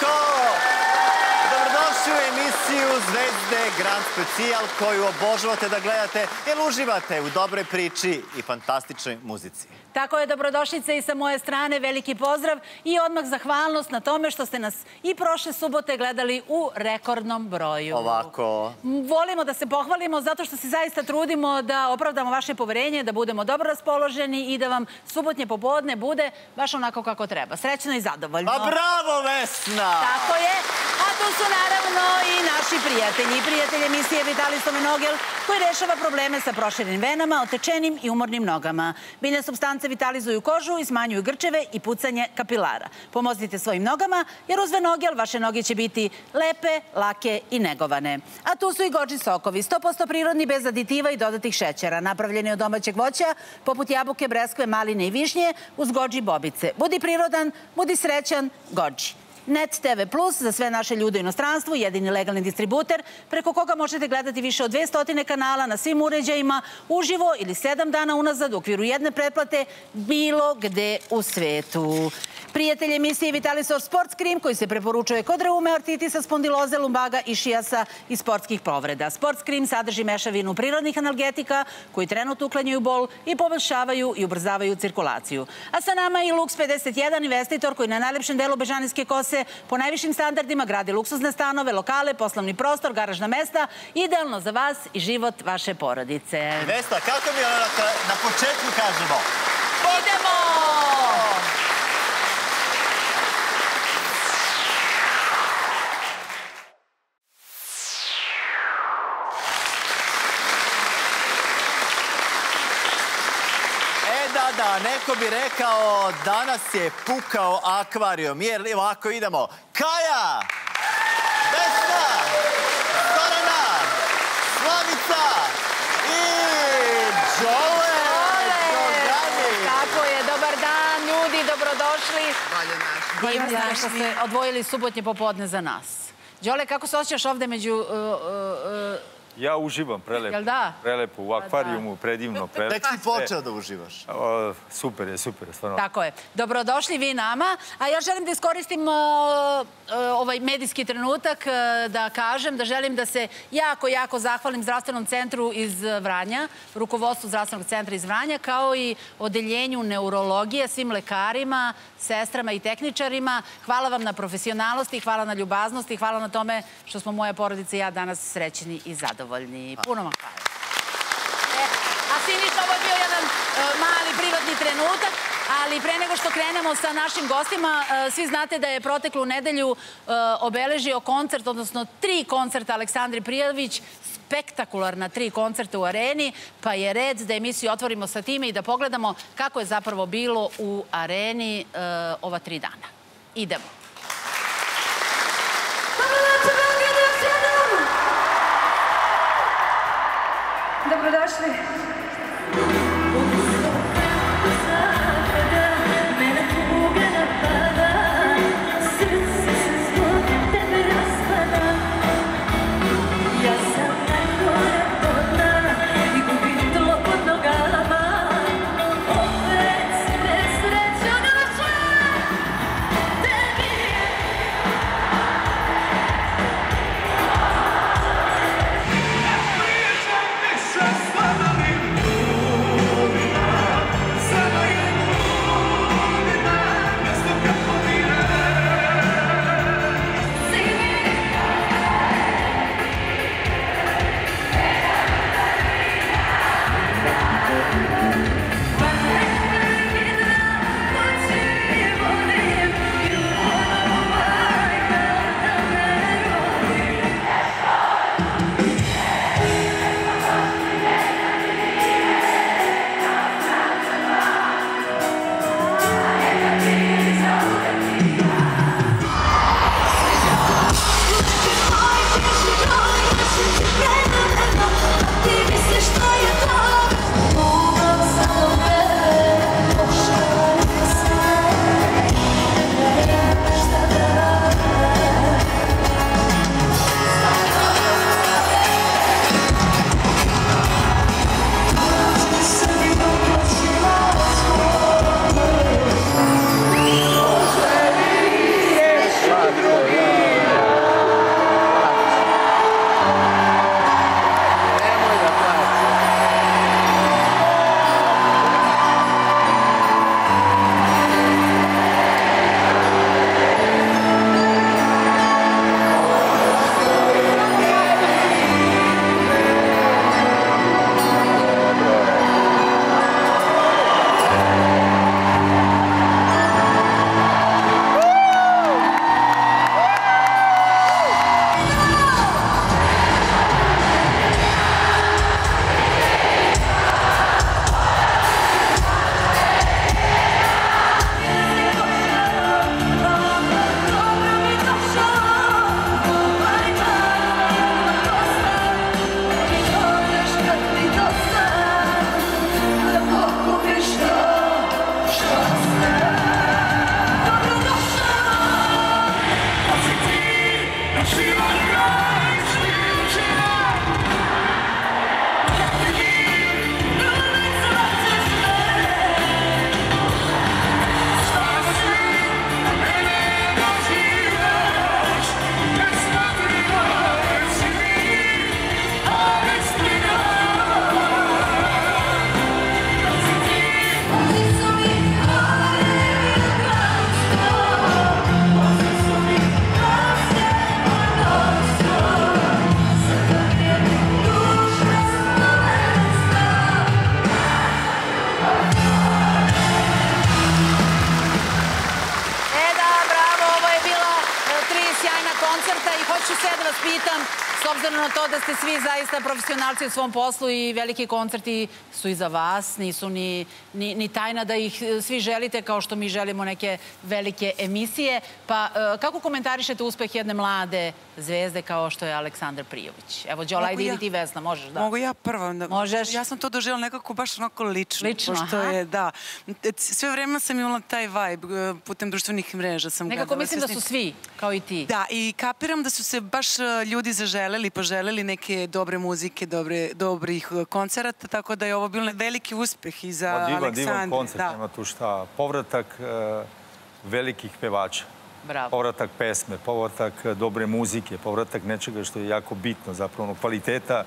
publiko! Dobrodošli u emisiju Zvezde Grand Specijal koju obožavate da gledate jer uživate u dobroj priči i fantastičnoj muzici. Tako je, dobrodošlice i sa moje strane veliki pozdrav i odmah zahvalnost na tome što ste nas i prošle subote gledali u rekordnom broju. Ovako. Volimo da se pohvalimo zato što se zaista trudimo da opravdamo vaše poverenje, da budemo dobro raspoloženi i da vam subotnje popodne bude baš onako kako treba. Srećno i zadovoljno. Pa bravo, Vesna! Tako je. A tu su naravno i naši prijatelji i prijatelji emisije Vitalis Sport krem koji rešava probleme sa proširenim venama, otečenim i umornim nogama. Biljne supstance vitalizuju kožu i smanjuju grčeve i pucanje kapilara. Pomognite svojim nogama, jer uz Venogel vaše noge će biti lepe, lake i negovane. A tu su i goji sokovi, 100% prirodni, bez aditiva i dodatih šećera, napravljeni od domaćeg voća, poput jabuke, breskve, maline i višnje, uz goji bobice. Budi prirodan, budi srećan, goji. Net TV Plus, za sve naše ljude u inostranstvu, jedini legalni distributer, preko koga možete gledati više od 200 kanala na svim uređajima, uživo ili 7 dana unazad u okviru jedne pretplate, bilo gde u svetu. Prijatelj emisije Vitalisov Sportscrim koji se preporučuje kod reume, artritisa, spondiloze, lumbaga i šijasa i sportskih povreda. Sportscrim sadrži mešavinu prirodnih analgetika koji trenutno uklanjaju bol i poboljšavaju i ubrzavaju cirkulaciju. A sa nama je i Lux51, investitor koji na najlepšem delu Bežanijske kose po najvišim standardima gradi luksuzne stanove, lokale, poslovni prostor, garažna mesta, idealno za vas i život vaše porodice. Vesna, kako mi na početku kažemo? Idemo! Da, neko bi rekao, danas je pukao akvarijum, jer evo ako idemo, Kaja, Beska, Torana, Slavica i Džole. Tako je, dobar dan, ljudi, dobrodošli. Hvala vam što ste odvojili subotnje popodne za nas. Đole, kako se osjećaš ovde među... Ja uživam, prelepo, u akvarijumu, predivno, prelepo. Tek si počeo da uživaš. Super je, super je, stvarno. Tako je. Dobrodošli vi nama. A ja želim da iskoristim ovaj medijski trenutak da kažem, da želim da se jako, jako zahvalim Zdravstvenom centru iz Vranja, rukovodstvu Zdravstvenog centra iz Vranja, kao i odeljenju neurologije, svim lekarima, sestrama i tehničarima. Hvala vam na profesionalnosti, hvala na ljubaznosti, hvala na tome što smo moja porodica i ja danas srećni i zadovoljni. Puno vam hvala. A sinično, ovo je bio jedan mali privatni trenutak, ali pre nego što krenemo sa našim gostima, svi znate da je proteklu nedelju obeležio koncert, odnosno 3 koncerta Aleksandre Prijović, spektakularna 3 koncerta u areni, pa je red da emisiju otvorimo sa time i da pogledamo kako je zapravo bilo u areni ova 3 dana. Idemo. Dobrodošli. Let ću sve da vas pitam, s obzirom na to da ste svi zaista profesionalci u svom poslu i veliki koncerti su i za vas, nisu ni tajna da ih svi želite kao što mi želimo neke velike emisije. Pa kako komentarišete uspeh jedne mlade zvezde kao što je Aleksandar Prijović? Evo, Džole, ajde, idi ti, Vesna, možeš da... Mogu ja prva? Možeš? Ja sam to doživjela nekako baš onako lično. Lično, aha. Da. Sve vreme sam imala taj vibe, putem društvenih mreža sam gledala. Nekako mislim da su svi, kao i ti. Da, i kapiram da su se baš ljudi zaželeli, poželeli neke dobre muzike, dobrih koncerata, tako da je ovo bilo veliki uspeh i za Aleksandra. Divan koncert, nema tu šta. Povratak velikih pevača. Povratak pesme, povratak dobre muzike, povratak nečega što je jako bitno, zapravo kvaliteta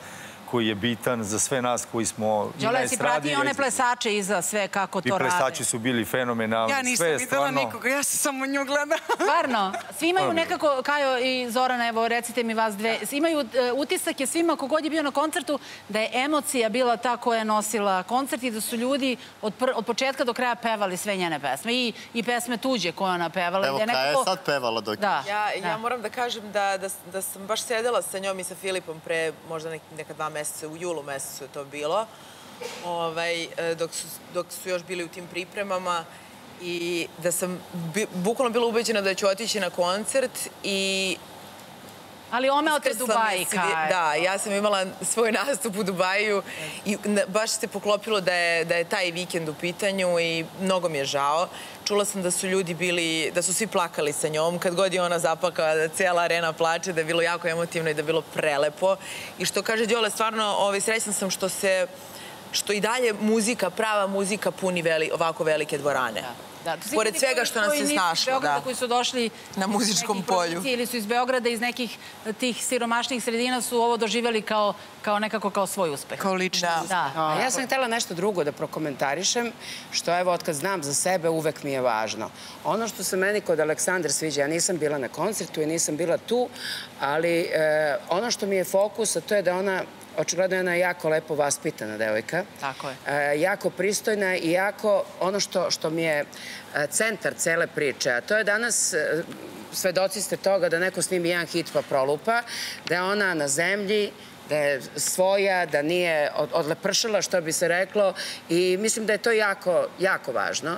koji je bitan za sve nas koji smo... Đole, si pratio one plesače iza sve kako to rade. Ti plesači su bili fenomenalni. Ja nisam videla nikoga, ja sam samo nju gledala. Stvarno, svi imaju nekako, Kajo i Zorana, evo recite mi vas dve, imaju utisak je svima kogod je bio na koncertu da je emocija bila ta koja je nosila koncert i da su ljudi od početka do kraja pevali sve njene pesme i pesme tuđe koje ona pevala. Evo, Kaja je sad pevala dok... Ja moram da kažem da sam baš sedela sa njom i sa Filipom pre možda neka dva meseca. U julu mesecu je to bilo, dok su još bili u tim pripremama i da sam bukvalno bila ubeđena da ću otići na koncert i... Ali omeo te Dubaji, Kaja. Da, ja sam imala svoj nastup u Dubaju i baš se poklopilo da je taj vikend u pitanju i mnogo mi je žao. Čula sam da su ljudi bili, da su svi plakali sa njom. Kad god je ona zaplakala, da cijela arena plače, da je bilo jako emotivno i da je bilo prelepo. I što kaže Đole, stvarno srećna sam što i dalje muzika, prava muzika puni ovako velike dvorane. Pored svega što nam se snašlo. Beograda koji su došli na muzičkom polju. Ili su iz Beograda, iz nekih tih siromašnih sredina su ovo doživjeli kao nekako kao svoj uspeh. Kao lični uspeh. Ja sam htjela nešto drugo da prokomentarišem, što evo, otkad znam za sebe, uvek mi je važno. Ono što se meni kod Aleksandra sviđa, ja nisam bila na koncertu i nisam bila tu, ali ono što mi je fokus, a to je da ona... Očigledno je ona jako lepo vaspitana devojka. Tako je. Jako pristojna i jako ono što mi je centar cele priče. A to je danas, svedoci ste toga da neko snimi jedan hit pa prolupa, da je ona na zemlji, da je svoja, da nije odlepršila, što bi se reklo. I mislim da je to jako, jako važno.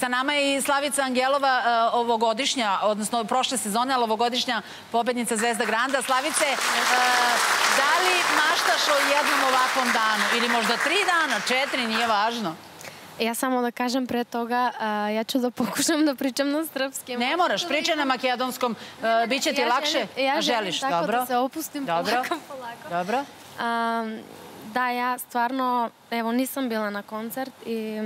Sa nama je i Slavica Angelova ovogodišnja, odnosno prošle sezone, ali ovogodišnja pobednica Zvezda Granda. Slavice, da li maštaš o jednom ovakvom danu? Ili možda 3 dana, 4, nije važno? Ja samo da kažem pre toga, ja ću da pokušam da pričam na srpskim. Ne moraš, pričaj na makedonskom, bit će ti lakše. Ja želim tako da se opustim polako. Da, ja stvarno, evo, nisam bila na koncert i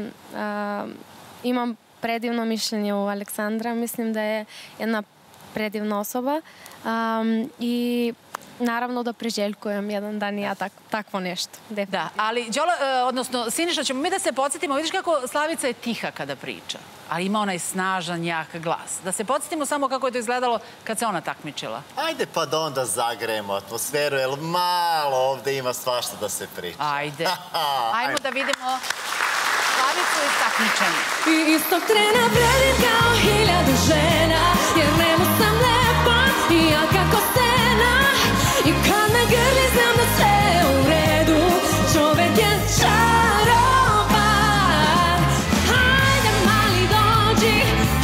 imam predivno mišljenje u Aleksandra. Mislim da je jedna predivna osoba i... Naravno da priželjkujem jedan dan i ja takvo nešto. Da, ali Đole, odnosno Siniša, ćemo mi da se podsjetimo, vidiš kako Slavica je tiha kada priča, ali ima onaj snažan, jak glas. Da se podsjetimo samo kako je to izgledalo kad se ona takmičila. Ajde pa da onda zagrejemo atmosferu, jer malo ovde ima svašta da se priča. Ajde. Ajmo da vidimo Slavicu i takmičenje. I istog trena vredim kao 1000 žena, jer nemo sam lepa i ja kako stena. I kad me grli znam da sve u redu, čovek je čaroban. Hajde mali dođi,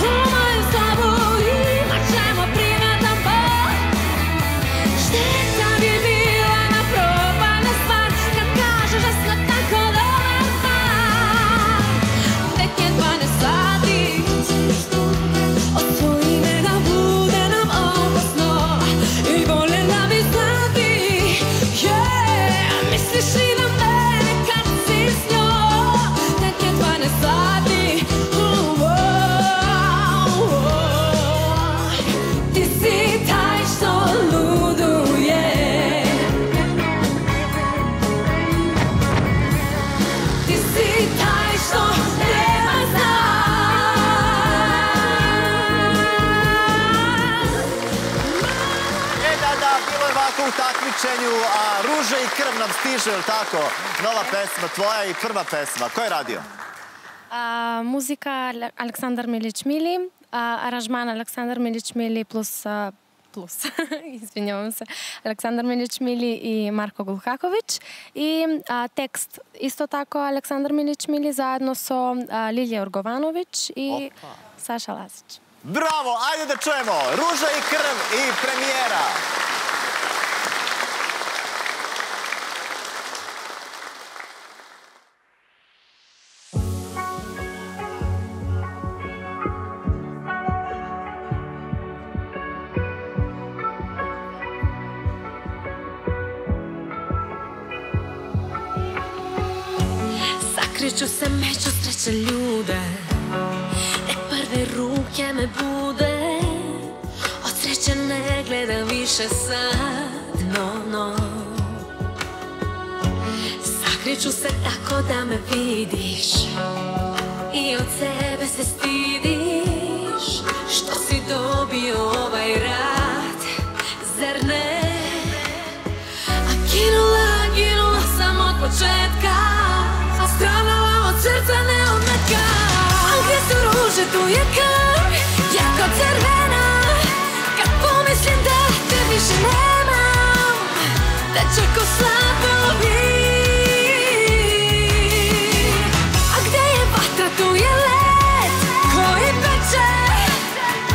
u moju slavu imat ćemo primadan bol. Šteta bi bila na probana stvar, kad kažeš da sam tako dobar zvan. Tek je 12 sati, od tvoj imena bude nam opasno i voljena. A ruža i krv nam stiže, ili tako? Nova pesma, tvoja i prva pesma. Ko je radio? Muzika Aleksandar Milić Mili, aranžman Aleksandar Milić Mili plus Plus, izvinjavam se, Aleksandar Milić Mili i Marko Glukaković. I tekst isto tako Aleksandar Milić Mili zajedno sa Lilje Urgovanović i Saša Lazić. Bravo, ajde da čujemo Ruža i krv i premijera. Kreću se među sreće ljude, nek prve ruke me bude. Od sreće ne gledam više sad, no. Sakriću se tako da me vidiš i od sebe se stidiš. Što si dobio ovaj rad, zar ne? A ginula sam od početka, stranala od srca neometka. A gdje su ruže, tu je krv, jako crvena. Kad pomislim da te više nemam, teče ko slabovi. A gdje je vatra, tu je led koji peče.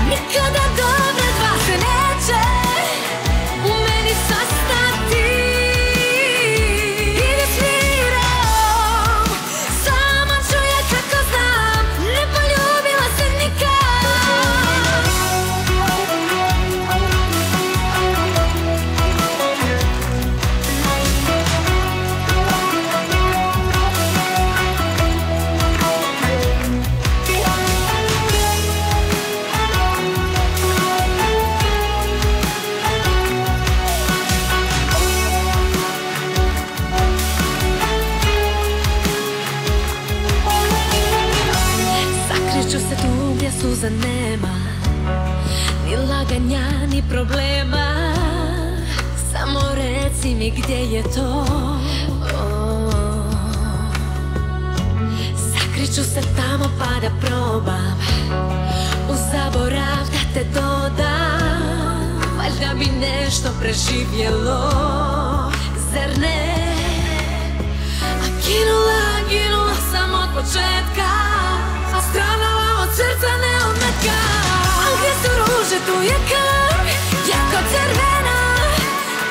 Nikada dobre dva se neće u meni sastati. Suza nema, ni laganja, ni problema. Samo reci mi gdje je to. Sakriću se tamo pa da probam u zaborav da te dodam. Valjda bi nešto preživjelo, zar ne? A ginula sam od početka, a stranala od srca neometka. A gdje su ruže, tu je krv, jako crvena.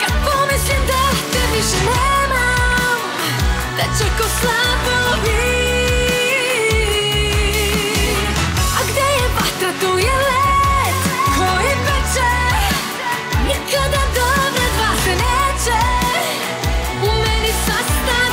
Kad pomislim da te više nemam, teče ko slabovi. A gdje je vatra, tu je led koji peče. Nikada dobre dva se neće u meni sastati.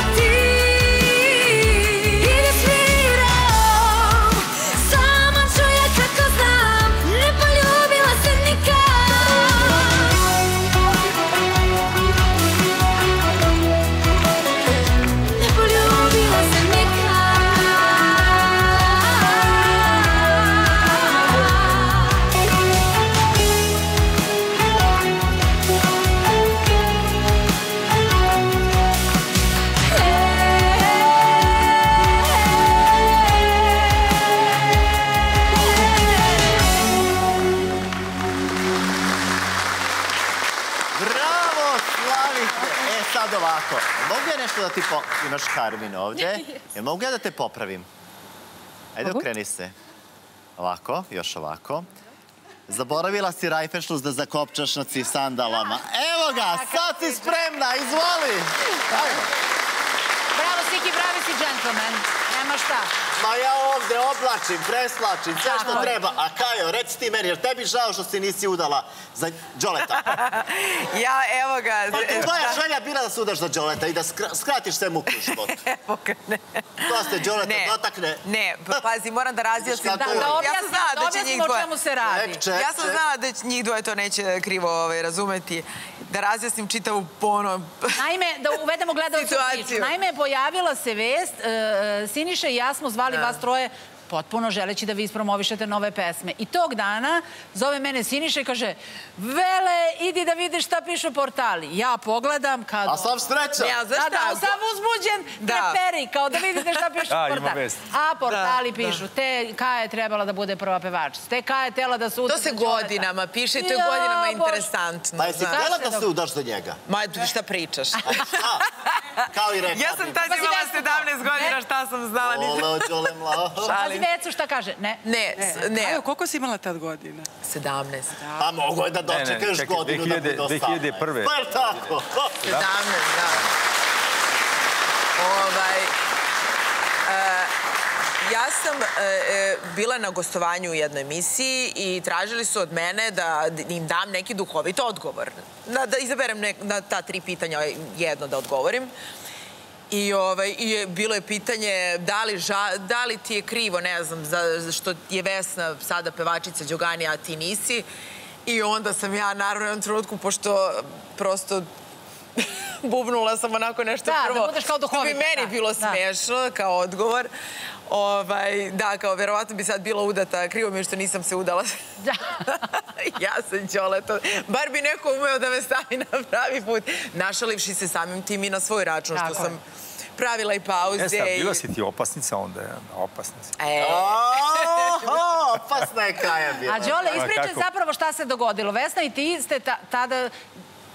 Imaš Karmin ovdje. Jel mogu ja da te popravim? Ajde, okreni se. Ovako, još ovako. Zaboravila si rajfešluz da zakopčaš na ci sandalama. Evo ga, sad si spremna, izvoli! Bravo, Siki, bravi si džentlmen. Nema šta. Ma ja ovdje oblačim, preslačim, sve što treba. A Kajo, reci ti meni, jer tebi žao što si nisi udala za Džoleta. Ja, evo ga... Pa ti tvoja želja bila da se udaš za Džoleta i da skratiš sve muku u životu. Evo ga, ne. To se Džoleta dotakne. Ne, pazi, moram da razjasnim. Da objasnimo o čemu se radi. Ja sam znala da njih dvoje to neće krivo razumeti. Da razjasnim čitavu ponom. Naime, da uvedemo gledalcu u priču. Naime, pojavila se vest, Siniša i ja smo zvali vas troje potpuno želeći da vi ispromovišete nove pesme. I tog dana zove mene Siniša i kaže, Vele, idi da vidiš šta pišu portali. Ja pogledam kad... A sam srećan. Da, sam uzbuđen, treperi, kao da vidite šta pišu portali. A portali pišu, te Kaja je trebala da bude prva pevačica, te Kaja je tela da se udaš za čoveka. To se godinama piše i to je godinama interesantno. Pa jesi tela da se udaš za njega? Ma, šta pričaš? Kao i rekao. Ja sam tada imala 17 godina, šta sam znala. Ole, Đole, mla. Pazi Vecu šta kaže. Ne. Ne. Koliko si imala tad godina? 17. Pa mogo je da dočekaš godinu da bude 18. 2001. Pa je tako? 17, da. Ja sam bila na gostovanju u jednoj emisiji i tražili su od mene da im dam neki duhovit odgovor. Da izaberem na ta tri pitanja jedno da odgovorim. I bilo je pitanje da li ti je krivo, ne znam, što je Vesna sada pevačica Đogani, a ti nisi. I onda sam ja, naravno, u jednom trenutku, pošto prosto... bubnula sam onako nešto prvo. Da budeš kao duhovita. To bi meni bilo smešno kao odgovor. Da, kao verovatno bi sad bila udata. Krivo mi je što nisam se udala. Ja sam Đole. Bar bi neko umeo da me stavi na pravi put. Našalivši se samim tim i na svoj račun što sam pravila i pauze. Bila si ti opasnica onda? Opasnica. Opasna je Kaja bila. A Đole, ispričaj zapravo šta se dogodilo. Vesna i ti ste tada...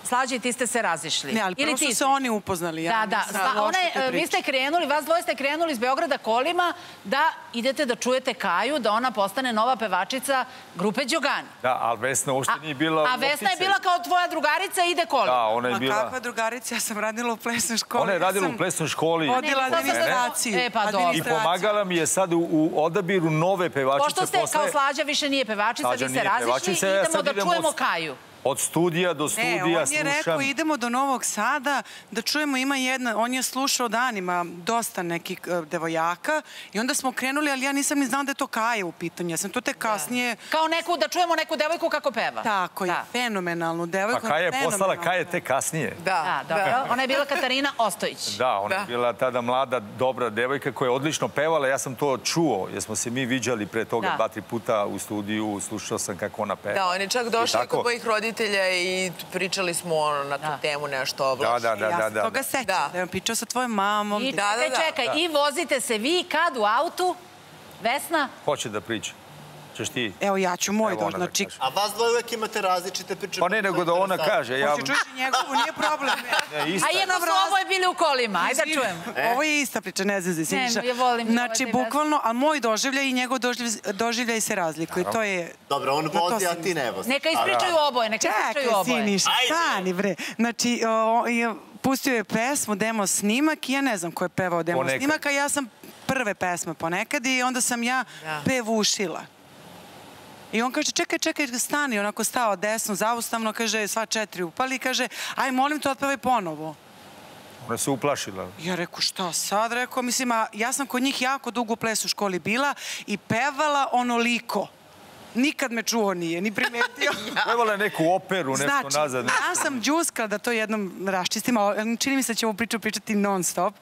Slađe i ti ste se razišli. Ne, ali prvo su se oni upoznali. Da, da. Vi ste krenuli, vas dvoje ste krenuli iz Beograda kolima da idete da čujete Kaju, da ona postane nova pevačica grupe Đogani. Da, ali Vesna uopšte nije bila... A Vesna je bila kao tvoja drugarica i ide kolima. Da, ona je bila... A kakva drugarica? Ja sam radila u plesnoj školi. Ona je radila u plesnoj školi. Odila administraciju. E, pa dobro. I pomagala mi je sad u odabiru nove pevačice. Pošto ste kao Slađa više nije pevačica, vi se razišli i idemo da čujemo Kaju. Od studija do studija slušam... Ne, on je rekao idemo do Novog Sada da čujemo ima jedna... On je slušao danima dosta nekih devojaka i onda smo krenuli, ali ja nisam ni znala da je to Kaja u pitanju. Ja sam to te kasnije... Kao neku, da čujemo neku devojku kako peva. Tako je, fenomenalnu devojku. Pa Kaja je postala Kaja te kasnije. Da, dobro. Ona je bila Katarina Ostojić. Da, ona je bila tada mlada, dobra devojka koja je odlično pevala. Ja sam to čuo, jer smo se mi viđali pre toga 2-3 puta u studiju, slušao sam kako ona peva. Da, on je čak došao kod mojih roditelja i pričali smo na tu temu nešto ovlaš. Ja se toga sećam, da je pričao sa tvojom mamom. I čekaj, i vozite se vi kad u autu? Vesna? Hoće da priča. Češ ti? Evo ja ću moj doći. A vas dvoje uvek imate različite priče. Pa ne, nego da ona kaže. Hoće čuš i njegovu, nije problem. A jedno su oboje bili u kolima, ajde da čujem. Ovo je ista priča, ne znam se Siniša. Znači, bukvalno, a moj doživlja i njegov doživlja i se razlikuje. To je... Dobro, on vozi, a ti ne vozi. Neka ispričaju oboje, neka ispričaju oboje. Čekaj, Siniša, stani bre. Znači, pustio je pesmu, demo snimak i ja ne znam ko je pevao demo snimak, a ja sam prve pesme ponekad i onda sam ja pevušila. I on kaže, čekaj, stani, onako stao desno, zaustavno, kaže, sva četiri upali i kaže, aj, molim te, otpevaj ponovo. Ona se uplašila. Ja reku, šta sad? Reku, mislim, a ja sam kod njih jako dugo u plesu u školi bila i pevala onoliko. Nikad me čuo nije, ni primetio. Pevala je neku operu, nešto nazad. Znači, ja sam džuskala da to jednom raščistim, ali čini mi se da ćemo priču pričati non stop.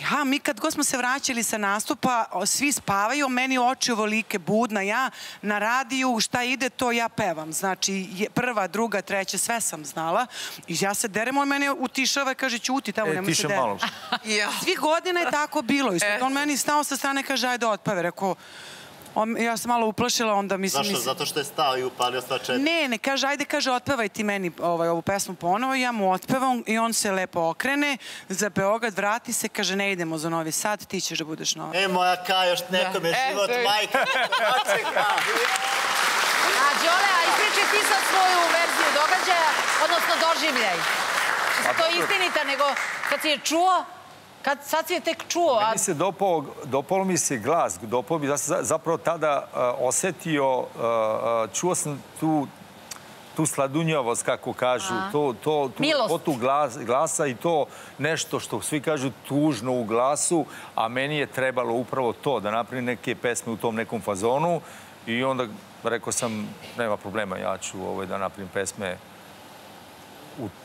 Ja, mi kad god smo se vraćali sa nastupa, svi spavaju, meni oči ovolike budna, ja na radiju, šta ide, to ja pevam. Znači, prva, druga, treća, sve sam znala. I ja se derem, on mene utišava i kaže, ćuti, tamo nemoj se derem. Svih godina je tako bilo. I on meni stao sa strane i kaže, ajde, otpave. Rekao, ja sam malo uplašila, onda mislim... Zašto? Zato što je stao i upalio sva četiri? Ne, kaže, ajde, kaže, otpevaj ti meni ovu pesmu ponovo, ja mu otpevam i on se lepo okrene za Beograd, vrati se, kaže, ne idemo za Novi Sad, ti ćeš da budeš nova. E, moja Kaja, nekome život, majka, očeka! A, Đole, a ispričaj ti sad svoju verziju događaja, odnosno doživljaj. To je istinita, nego kad si je čuo... Sad si je tek čuo. Meni se dopalo mi se glas. Zapravo tada osetio, čuo sam tu sladunjavost, kako kažu. Milost. Tu glasa i to nešto što svi kažu tužno u glasu, a meni je trebalo upravo to, da napravim neke pesme u tom nekom fazonu i onda rekao sam, nema problema, ja ću da napravim pesme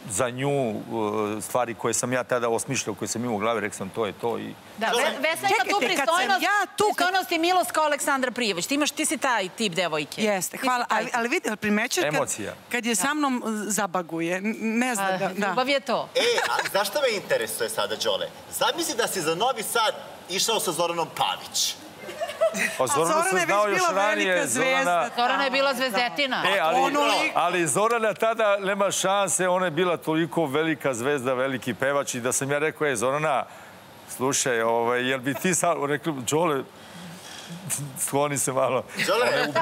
za nju stvari koje sam ja tada osmišljao, koje sam imao u glavi, rekao sam to je to i... Vesna ima tu pristojnost i milost kao Aleksandar Prijović. Ti si taj tip devojke. Jeste, hvala. Ali vidite, primećeš kad je sa mnom zabaguje. Ne znam da... Ljubav je to. Ali znaš šta me interesuje sada, Đole? Zamisli da si za Novi Sad išao sa Zoranom Pavić. A Zorana je već bila velika zvezda. Zorana je bila zvezdetina. Ali Zorana tada nema šanse, ona je bila toliko velika zvezda, veliki pevač i da sam ja rekao, Zorana, slušaj, jel bi ti sad, rekli, Đole, skloni se malo. Ona je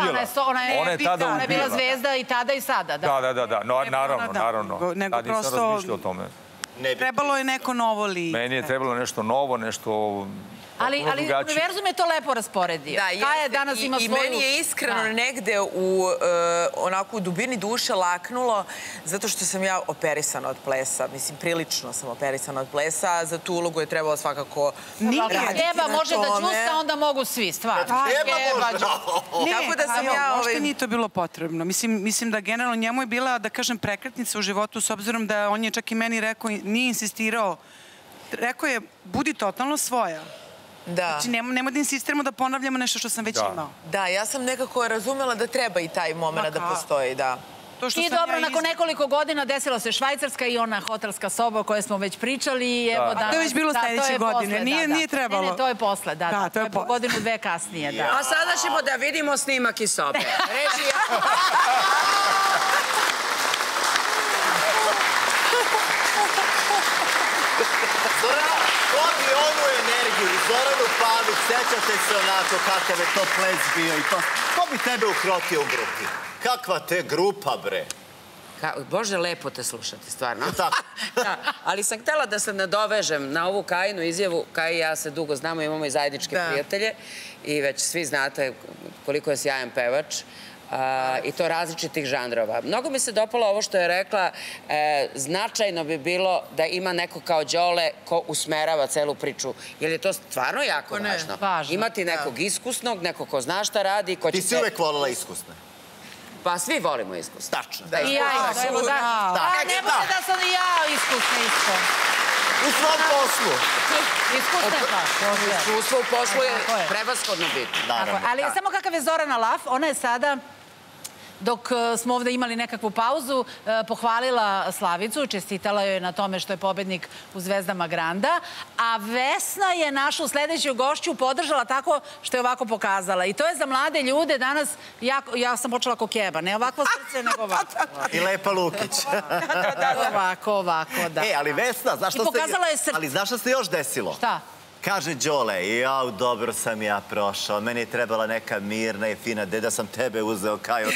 tada ubila. Ona je bila zvezda i tada i sada. Da, naravno. Tada nisam razmišljao o tome. Trebalo je neko novo lice. Meni je trebalo nešto novo, nešto... Ali univerzum je to lepo rasporedio. Kaja danas ima svoju... I meni je iskreno negde u dubini duše laknulo, zato što sam ja operisana od plesa. Mislim, prilično sam operisana od plesa. Za tu ulogu je trebalo svakako raditi na tome. Deba može da džuska, onda mogu svi, stvarno. Deba može! Ne, možda nije to bilo potrebno. Mislim da generalno njemu je bila, da kažem, prekretnica u životu, s obzirom da on je čak i meni rekao, nije insistirao. Rekao je, budi totalno svoja. Znači, nemoj da insistiramo da ponavljamo nešto što sam već imao. Da, ja sam nekako razumela da treba i taj moment da postoji, da. I dobro, nakon nekoliko godina desila se Švajcarska i ona hotelska soba o kojoj smo već pričali. To je već bilo sledeće godine, nije trebalo. Ne, to je posle, da, to je po godinu dve kasnije. A sada ćemo da vidimo snimak iz sobe. Režija. Ovi ovu energiju i Zoranu Pavić, sećate se onako kakav je to ples bio i to. Ko bi tebe ukrotio u grupi? Kakva te grupa, bre? Bože, lepo te slušati, stvarno. Ali sam htela da se nadovežem na ovu Kajinu izjavu. Kaj i ja se dugo znamo, imamo i zajedničke prijatelje i već svi znate koliko je sjajan pevač. I to različitih žanrova. Mnogo mi se dopalo ovo što je rekla, značajno bi bilo da ima neko kao Đole ko usmerava celu priču. Jer je to stvarno jako važno. Imati nekog iskusnog, nekog ko zna šta radi. Ti si uvek volila iskusne. Pa svi volimo iskusne. Tačno. I ja iskusne. Ne može da sam i ja iskusne. U svom poslu. Iskustvo u poslu je prevashodno bitno. Ali samo kakav je Zorana Laf, ona je sada, dok smo ovde imali nekakvu pauzu, pohvalila Slavicu, čestitala joj na tome što je pobednik u Zvezdama Granda, a Vesna je našu sledeću gošću podržala tako što je ovako pokazala. I to je za mlade ljude danas, ja sam počela ko Keba, ne ovako srce, nego ovako. I Lepa Lukić. Ovako, da. Ali Vesna, znaš šta se još desilo? Šta? Kaže Đole, jau, dobro sam ja prošao, meni je trebala neka mirna i fina deda, sam tebe uzeo, Kajo,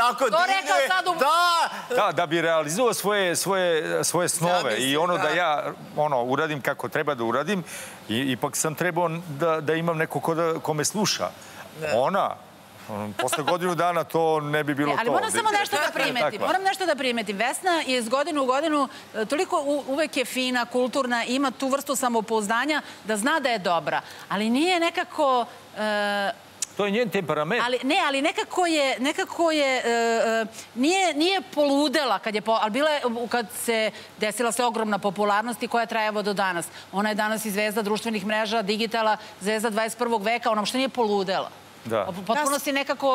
tako divnije, da! Da bi realizovao svoje snove i ono da ja uradim kako treba da uradim, ipak sam trebao da imam neko ko me sluša. Ona... Posle godinu dana to ne bi bilo to. Ali moram samo nešto da primetim. Vesna je iz godine u godinu toliko uvek je fina, kulturna, ima tu vrstu samopouzdanja da zna da je dobra. Ali nije nekako... To je njen temperament. Ne, ali nekako je... Nije poludela, kad se desila se ogromna popularnost i koja traje evo do danas. Ona je danas i zvezda društvenih mreža, digitala, zvezda 21. veka, ona uopšte nije poludela.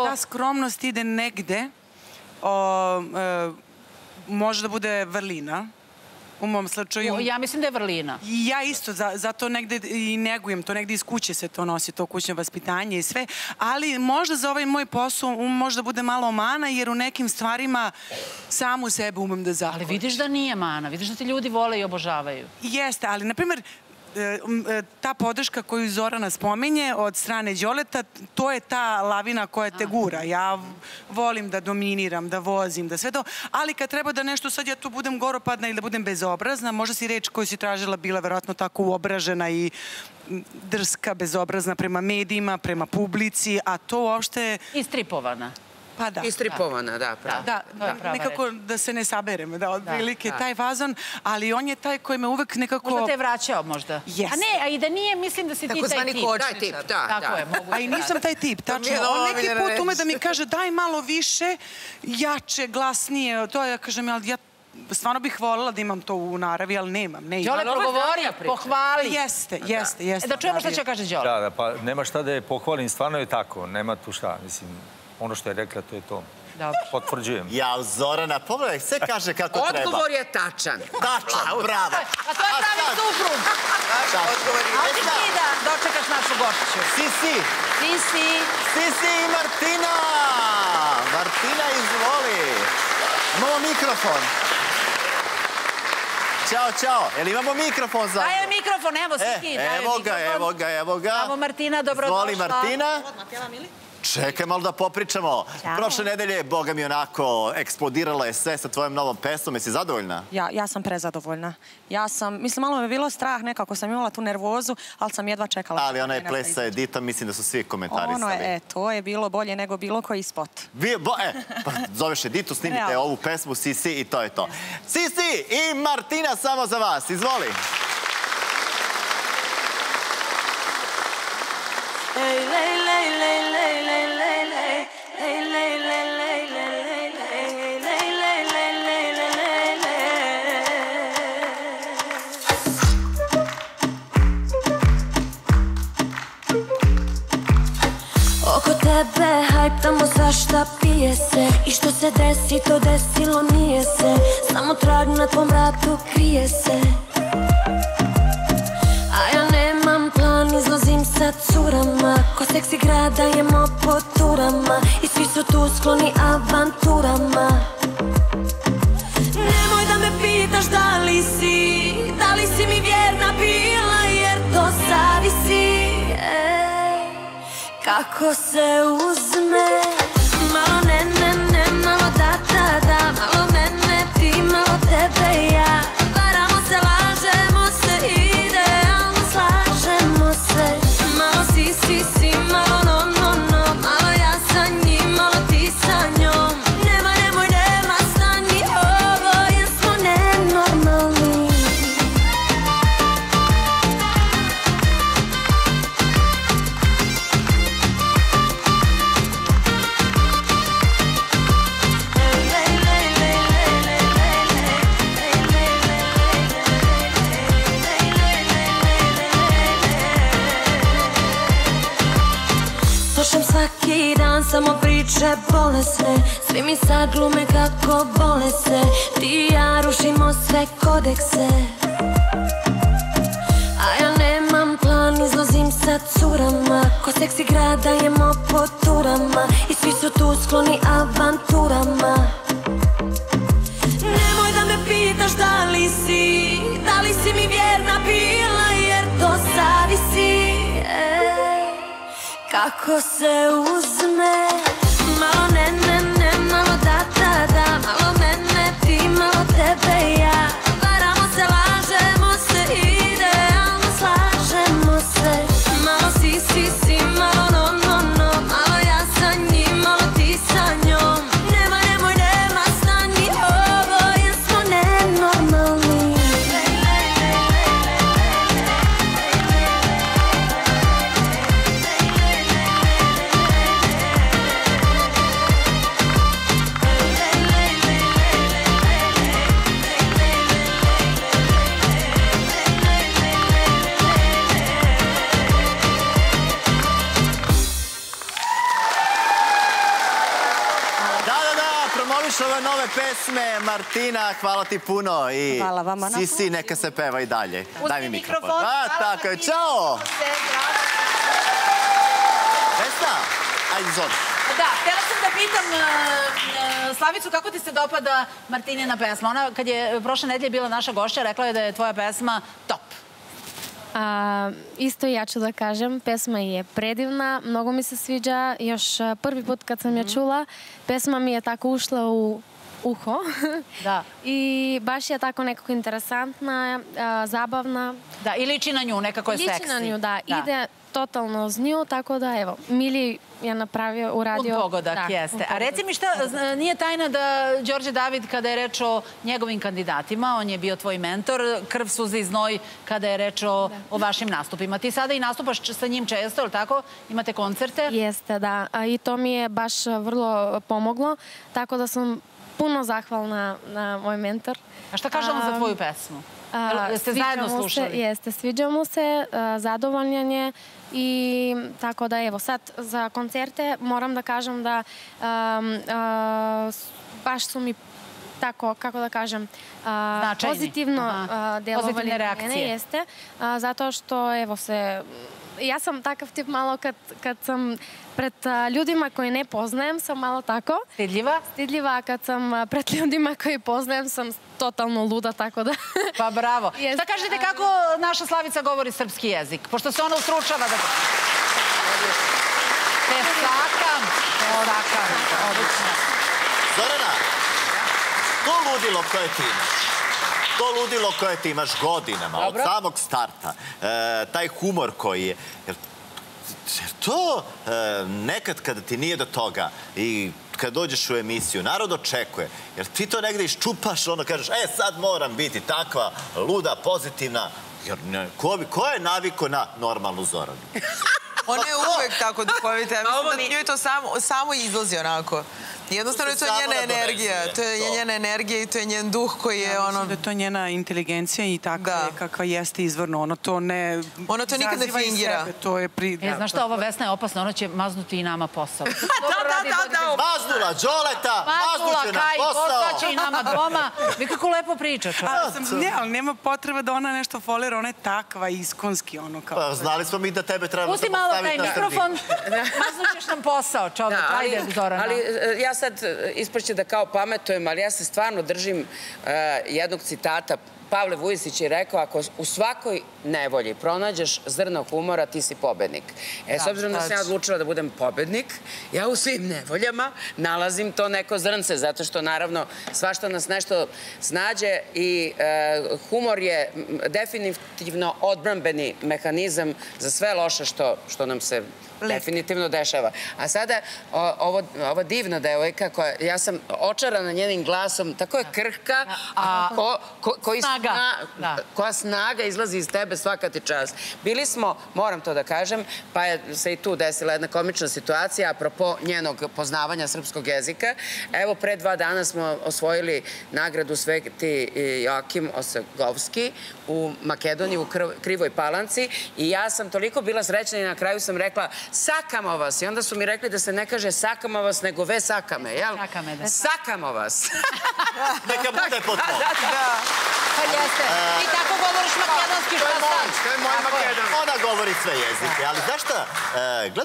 Ta skromnost ide negde, može da bude vrlina, u mom slučaju. Ja mislim da je vrlina. Ja isto, zato negde i negujem to, negde iz kuće se to nosi, to kućno vaspitanje i sve, ali možda za ovaj moj posao možda bude malo mana, jer u nekim stvarima samu sebe umem da zakonim. Ali vidiš da nije mana, vidiš da te ljudi vole i obožavaju. Jeste, ali na primer... ta podrška koju Zorana spominje od strane Đoleta, to je ta lavina koja te gura. Ja volim da dominiram, da vozim, da sve to, ali kad treba da nešto sad ja tu budem goropadna ili da budem bezobrazna, možda si reč koju si tražila bila verovatno tako uobražena i drska, bezobrazna prema medijima, prema publici, a to uopšte... Istripovana. Pa da. Istripovana, da, pravo. Da, nekako da se ne saberemo, da, otprilike taj fazon, ali on je taj koji me uvek nekako... Možda te je vraćao, možda. Jeste. A ne, a i da nije, mislim da si ti taj tip. Takozvani kočni tip, da. Tako je, moguće. A i nisam taj tip, tačno. On neki put ume da mi kaže daj malo više, jače, glasnije, to ja kažem, ali ja stvarno bih voljela da imam to u naravi, ali nemam. Đole progovorio priča. Pohvali. Jeste, jeste, jeste. Da čujemo šta će kaže Đole. Da, pa nema šta da je pohvalim, stvarno je tako. Nema tu šta, mislim, ono što je rekla, to je to. Potvrđujem. Ja, Zorana, pogledaj, sve kaže kako treba. Odgovor je tačan. Tačan, bravo. A to je pravi suprug. Ali ti da dočekaš našu gošću. Sisi. Sisi. Sisi i Martina. Martina, izvoli. Imamo mikrofon. Ćao, čao. Jel imamo mikrofon za... Daj je mikrofon, evo Sisi. Evo ga. Evo Martina, dobrodošla. Zvoli Martina. Odmah, tjela Mili. Čekaj malo da popričamo. Prošle nedelje, boga mi onako, eksplodirala je sve sa tvojom novom pesmom. Jesi zadovoljna? Ja sam prezadovoljna. Ja sam, mislim, malo me bilo strah nekako, sam imala tu nervozu, ali sam jedva čekala. Ali ona je plesa Edita, mislim da su svi komentarisali. Ono je, to je bilo bolje nego bilo koji spot. Pa zoveš Editu, snimite ovu pesmu, Sisi i to je to. Sisi i Martina samo za vas, izvoli. Lej, lej, lej, lej, lej, lej, lej, lej, lej, lej, lej, lej, lej, lej, lej, lej, lej, lej, lej, lej, lej. Oko tebe hajptamo zašta pije se i što se desi to desilo nije se, samo trag na tvom vratu krije se. Izlazim sa curama, ko seksi grada jemo po turama i svi su tu skloni avanturama. Nemoj da me pitaš da li si mi vjerna bila jer to zavisi. Kako se uzme, malo ne, ne, ne, malo da, da, da, malo mene, ti, malo tebe i ja. Varamo se, lažemo se i malo si, si, si, malo no, no, no, malo ja sa njim, malo ti sa njom. Nema, nemoj, nema, stani ovo, jer smo nenormalni. Svaki dan samo priče bolesne, svi mi sad glume kako vole se, ti i ja rušimo sve kodekse. A ja nemam plan, izlazim sa curama, ko seksi grada jemo po turama i svi su tu skloni avanturama. Nemoj da me pitaš da li si mi vjerna bila jer to zavisi. Kako se uzme, malo ne, ne, ne, malo da, da, da, malo mene, ti, malo tebe i ja. Varamo se, lažemo se, idealno slažemo se. Malo si, si, si, malo no, no, no, malo ja sa njim, malo ti sa njom. Nema, nemoj, nema, stani ovo, jer smo nenormalni. Pesme, Martina, hvala ti puno i Sisi neka se peva i dalje. Daj mi mikrofon. Tako je, čao! Vesna, ajde izvoli. Da, htjela sam da pitam Slavicu kako ti se dopada Martinina pesma. Ona kad je prošle nedelje bila naša gošća rekla je da je tvoja pesma top. Isto ja ću da kažem, pesma je predivna, mnogo mi se sviđa. Još prvi put kad sam je čula, pesma mi je tako ušla u uho. I baš je tako nekako interesantna, zabavna. Da, i liči na nju, nekako je seksi. Liči na nju, da. Ide totalno uz nju, tako da, evo, Mili je napravio, uradio... Pogodak, jeste. A reci mi šta, nije tajna da Đorđe David, kada je reč o njegovim kandidatima, on je bio tvoj mentor, krv, suze i znoj, kada je reč o vašim nastupima. Ti sada i nastupaš sa njim često, ili tako? Imate koncerte? Jeste, da. I to mi je baš vrlo pomoglo, tako da sam puno zahvalna na moj mentor. A šta kažemo za tvoju pesmu? Jeste zajedno slušali? Jeste, sviđa mu se, zadovoljan je i tako da evo sad za koncerte moram da kažem da baš su mi tako, kako da kažem, pozitivno delovali na mene, jeste, zato što evo se... Ja sam takav tip malo kad sam pred ljudima koji ne poznajem, sam malo tako. Stidljiva? Stidljiva, kad sam pred ljudima koji poznajem, sam totalno luda, tako da... Pa bravo. Šta kažete kako naša Slavica govori srpski jezik? Pošto se ona ustručava da... Pesakam, orakam, obično. Zorana, to ludilo koje ti imaš? To ludilo koje ti imaš godinama, od samog starta, taj humor koji je, jer to nekad kada ti nije do toga i kad dođeš u emisiju, narod očekuje, jer ti to negde iščupaš, ono kažeš, sad moram biti takva, luda, pozitivna, jer ko je naviko na normalnu Zoranu? Ona je uvek tako duhovita, ja mislim da njoj to samo izlazi onako. Jednostavno, to je njena energija. To je njena energija i to je njen duh koji je ono... Ja mislim da je to njena inteligencija i takva je kakva jeste izvorno. Ono to ne... Ona to nikad ne fingira. Znaš šta, ova Vesna je opasna, ona će maznuti i nama posao. Da. Maznula Džoleta, maznuće nam posao. Maznula Kaj, postaće i nama doma. Vi kako lepo pričaš. Ne, ali nema potreba da ona nešto folira, ona je takva iskonski ono kao... Znali smo mi da tebe trebamo da postaviti na sredinu. Maznućeš nam posao, čovjek. Ja sad ispašće da kao pametujem, ali ja se stvarno držim jednog citata. Pavle Vujisić je rekao, ako u svakoj nevolji pronađeš zrno humora, ti si pobednik. S obzirom da sam ja odlučila da budem pobednik, ja u svim nevoljama nalazim to neko zrnce, zato što naravno svašta nas nešto snađe i humor je definitivno odbrambeni mehanizam za sve loše što nam se definitivno dešava. A sada ova divna devojka, ja sam očarana njenim glasom, tako je krhka, koja snaga izlazi iz tebe svaka ti čast. Bili smo, moram to da kažem, pa je se i tu desila jedna komična situacija apropo njenog poznavanja srpskog jezika. Evo, pre 2 dana smo osvojili nagradu Sveti Joakim Osegovski u Makedoniji, u Krivoj Palanci, i ja sam toliko bila srećna i na kraju sam rekla sakamo vas, i onda su mi rekli da se ne kaže sakamo vas, nego ve sakame, jel? Sakame, da. Sakamo vas. Neka bude potpuno. Da. Pa jeste. I tako govoriš makedonski, šta sad? To je moj makedonski. Ona govori sve jezike, ali znaš šta?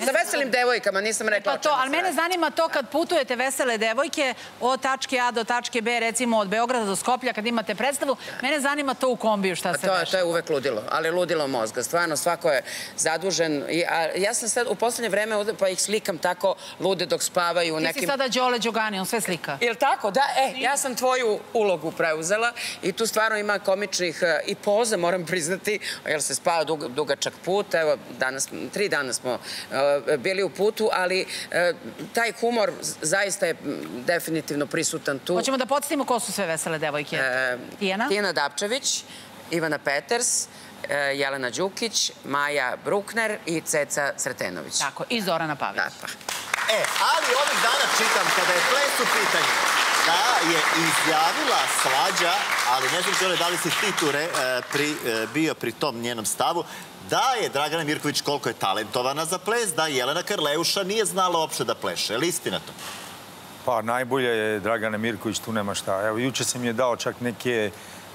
Sa veselim devojkama, nisam rekla o čemu se. Ali mene zanima to kad putujete vesele devojke od tačke A do tačke B, recimo od Beograda do Skoplja, kad imate predstavu, mene zanima to u kombiju, šta se dešava. To je uvek ludilo, ali ludilo mozga. Stvarno, svako je zadužen. Ja sam sad u poslednje vreme, pa ih slikam tako lude dok spavaju u nekim... Ti si sada Đole Đogani, on sve slika. Jel' tako? Da, ja sam tvoju ulogu preuzela i tu stvarno ima komičnih i poza, moram priznati, jer se spava dugačak put. Evo, 3 dana smo bili u putu, ali taj humor zaista je definitivno prisutan tu. Hoćemo da podsjetimo ko su sve vesele devojke. Tijana Dapčević, Ivana Peters, Jelena Đukić, Maja Brukner i Ceca Sretenović. Tako, i Zorana Pavić. Ali ovih dana čitam, kada je ples u pitanju, da je izjavila svađa, ali ne znam Đole da li si ti tu bio pri tom njenom stavu, da je Dragana Mirković koliko je talentovana za ples, da Jelena Karleuša nije znala uopšte da pleše. Je li istina to? Pa najbolje je Dragana Mirković, tu nema šta. Evo, juče sam je dao čak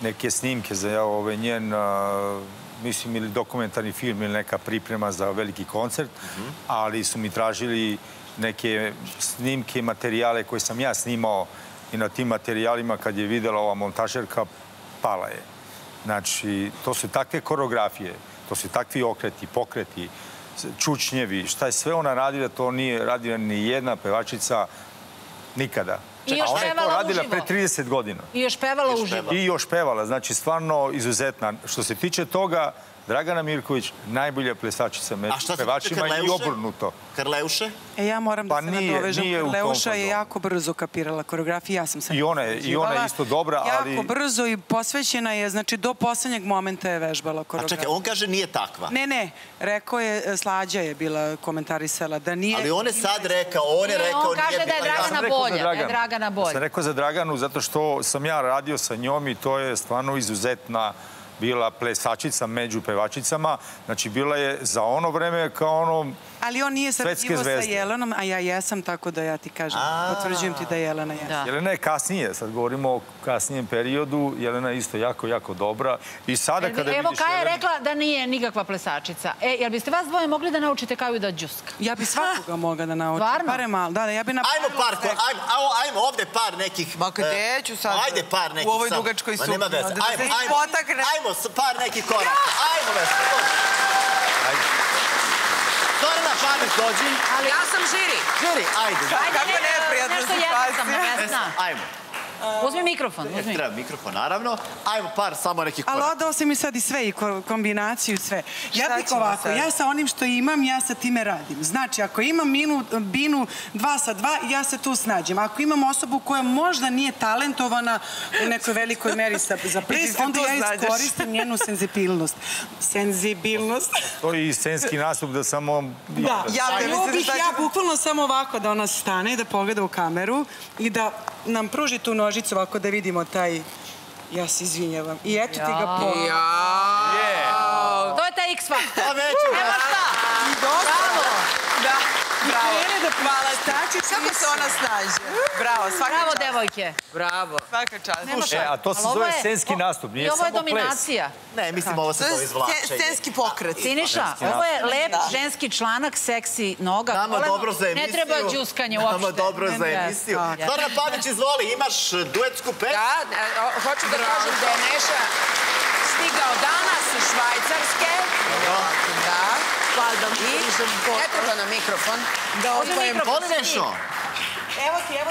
neke snimke za njen, mislim, ili dokumentarni film ili neka priprema za veliki koncert, ali su mi tražili neke snimke i materijale koje sam ja snimao, i na tim materijalima kad je videla ova montažerka, pala je. Znači, to su takve koreografije, to su takvi okreti, pokreti, čučnjevi, šta je sve ona radila, to nije radila ni jedna pevačica nikada. I još pevala uživo. Pre 30 godina. I još pevala uživo. Znači, stvarno izuzetna. Što se tiče toga, Dragana Mirković, najbolja plesačica među pevačima i obrnuto. Karleuše? Ja moram da se nadovežem. Karleuša je jako brzo kapirala koreografiju. Ja sam se nadovežila. I ona je isto dobra, ali... Jako brzo i posvećena je, znači do poslednjeg momenta je vežbala koreografiju. A čekaj, on kaže nije takva. Ne, ne. Rekao je, Slađa je bila komentarisala da nije... Ali on je sad rekao, on je rekao... On kaže da je Dragana bolja. Da je Dragana bolja. Sam rekao za Draganu zato što sam ja radio sa njom i to je stvarno izuzetna bila plesačica među pevačicama. Znači, bila je za ono vreme kao ono... Ali on nije sredivo sa Jelenom, a ja jesam, tako da ja ti kažem. Potvrđujem ti da Jelena jesam. Jelena je kasnije, sad govorimo o kasnijem periodu. Jelena je isto jako, jako dobra. I sada kada vidiš... Evo, Kaja je rekla da nije nikakva plesačica. E, jel biste vas dvoje mogli da naučite Kaju da džuska? Ja bi svakoga mogla da naučim. Varno? Da, da, ja bi napravila... Ajmo par, ajmo ovde par nekih... Ma gde ću sad? Ajde par nekih... U ovoj dugačkoj subi. Par nekih koraka. Ajmo, Vesna. Zorana Pavić, dođi. Ja sam žiri. Žiri, ajde. Kako neprijatno si pasti. Ajmo. Uzmi mikrofon. Treba mikrofon, naravno. Ajmo par, samo nekih koraka. Ali odao si mi sad i sve, i kombinaciju, sve. Ja bih ovako, ja sa onim što imam, ja sa time radim. Znači, ako imam binu 2 sa 2, ja se tu snađem. Ako imam osobu koja možda nije talentovana u nekoj velikoj meri za ples, onda ja iskoristim njenu senzibilnost. Senzibilnost. To je i scenski nastup da samo... Da, ja bukvalno samo ovako da ona stane i da pogleda u kameru i da nam pruži tu nožu ovako da vidimo taj... Ja se izvinjavam. I eto ti ga ponovno. Jaaaaaaa! To je taj X-faktor. Nema šta! Bravo! Da, bravo. Kako se ona snaže? Bravo, svaka čast. Bravo, devojke. Bravo. Svaka čast. A to se zove scenski nastup, nije samo ples. I ovo je dominacija. Ne, mislim, ovo se zove izvlačenje. Scenski pokret. Siniša, ovo je lep ženski članak, seksi noga. Nama dobro za emisiju. Ne treba džuskanje uopšte. Nama dobro za emisiju. Zorana Pavić, izvoli, imaš duetsku pesmu? Da, hoću da kažem da je Neša stigao danas u Švajcarske. Da. Ne treba na mikrofon. Da otvojem podnešo.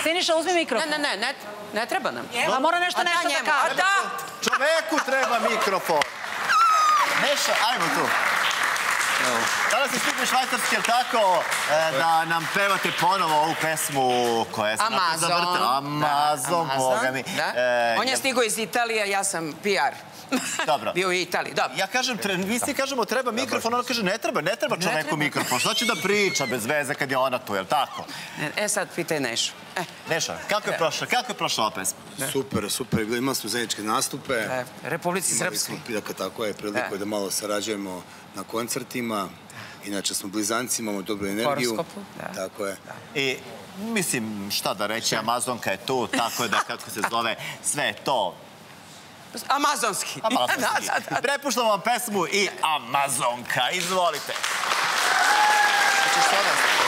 Siniša, uzmi mikrofon. Ne, ne treba nam. A mora nešto da kaže. Čoveku treba mikrofon. Neša, ajmo tu. Danas ste stigli švajcarski, jel' tako, da nam pevate ponovo ovu pesmu koja je sam nakon zavrtala. Amazon, boga mi. On je stigao iz Italije, ja sam PR. Dobro. Bio u Italiji, dobro. Ja kažem, mi svi kažemo treba mikrofon, ona kaže ne treba čoveku mikrofon. Što će da priča bez veze kad je ona tu, jel' tako? E sad, pitaj Nešu. Neša, kako je prošla ova pesma? Super, super. Imali smo zajedničke nastupe. Republici Srpskoj. Tako je, priliku je da malo sarađujemo na koncertima. Inače smo blizanci, imamo dobru energiju. Horoskopu. Tako je. I, mislim, šta da reći, Amazonka je tu, tako da, kako se zove, sve je to... Amazonski. Prepuštam vam pesmu i Amazonka. Izvolite. Znači, što da se...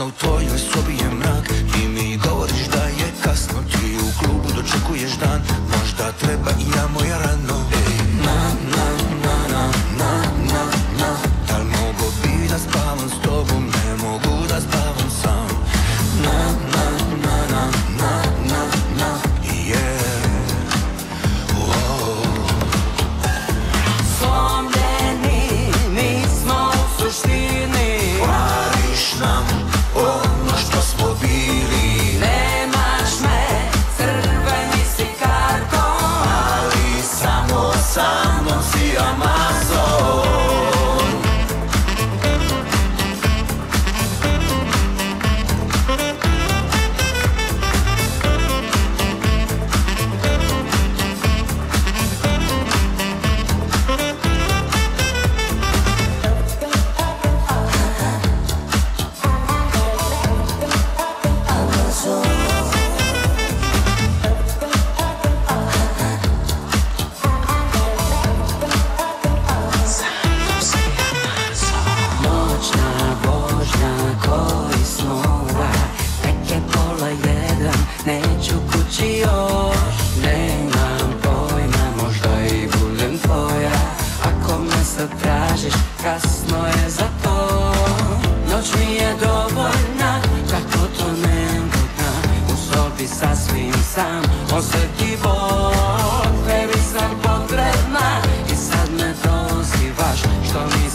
U tvojoj sobi je mrak, ti mi govoriš da je kasno, ti u klubu dočekuješ dan, možda treba i ja moja rano. Na, na, na, na, na, na, na, da li mogu bi da spavam s tobom, ne mogu da spavam sam. Na, na, na, na, na, na, na, yeah. Slomljeni, mi smo u suštini, variš nam ono što smo bili. Nemaš me, crveni si karko, ali samo sa mnom si Amazon.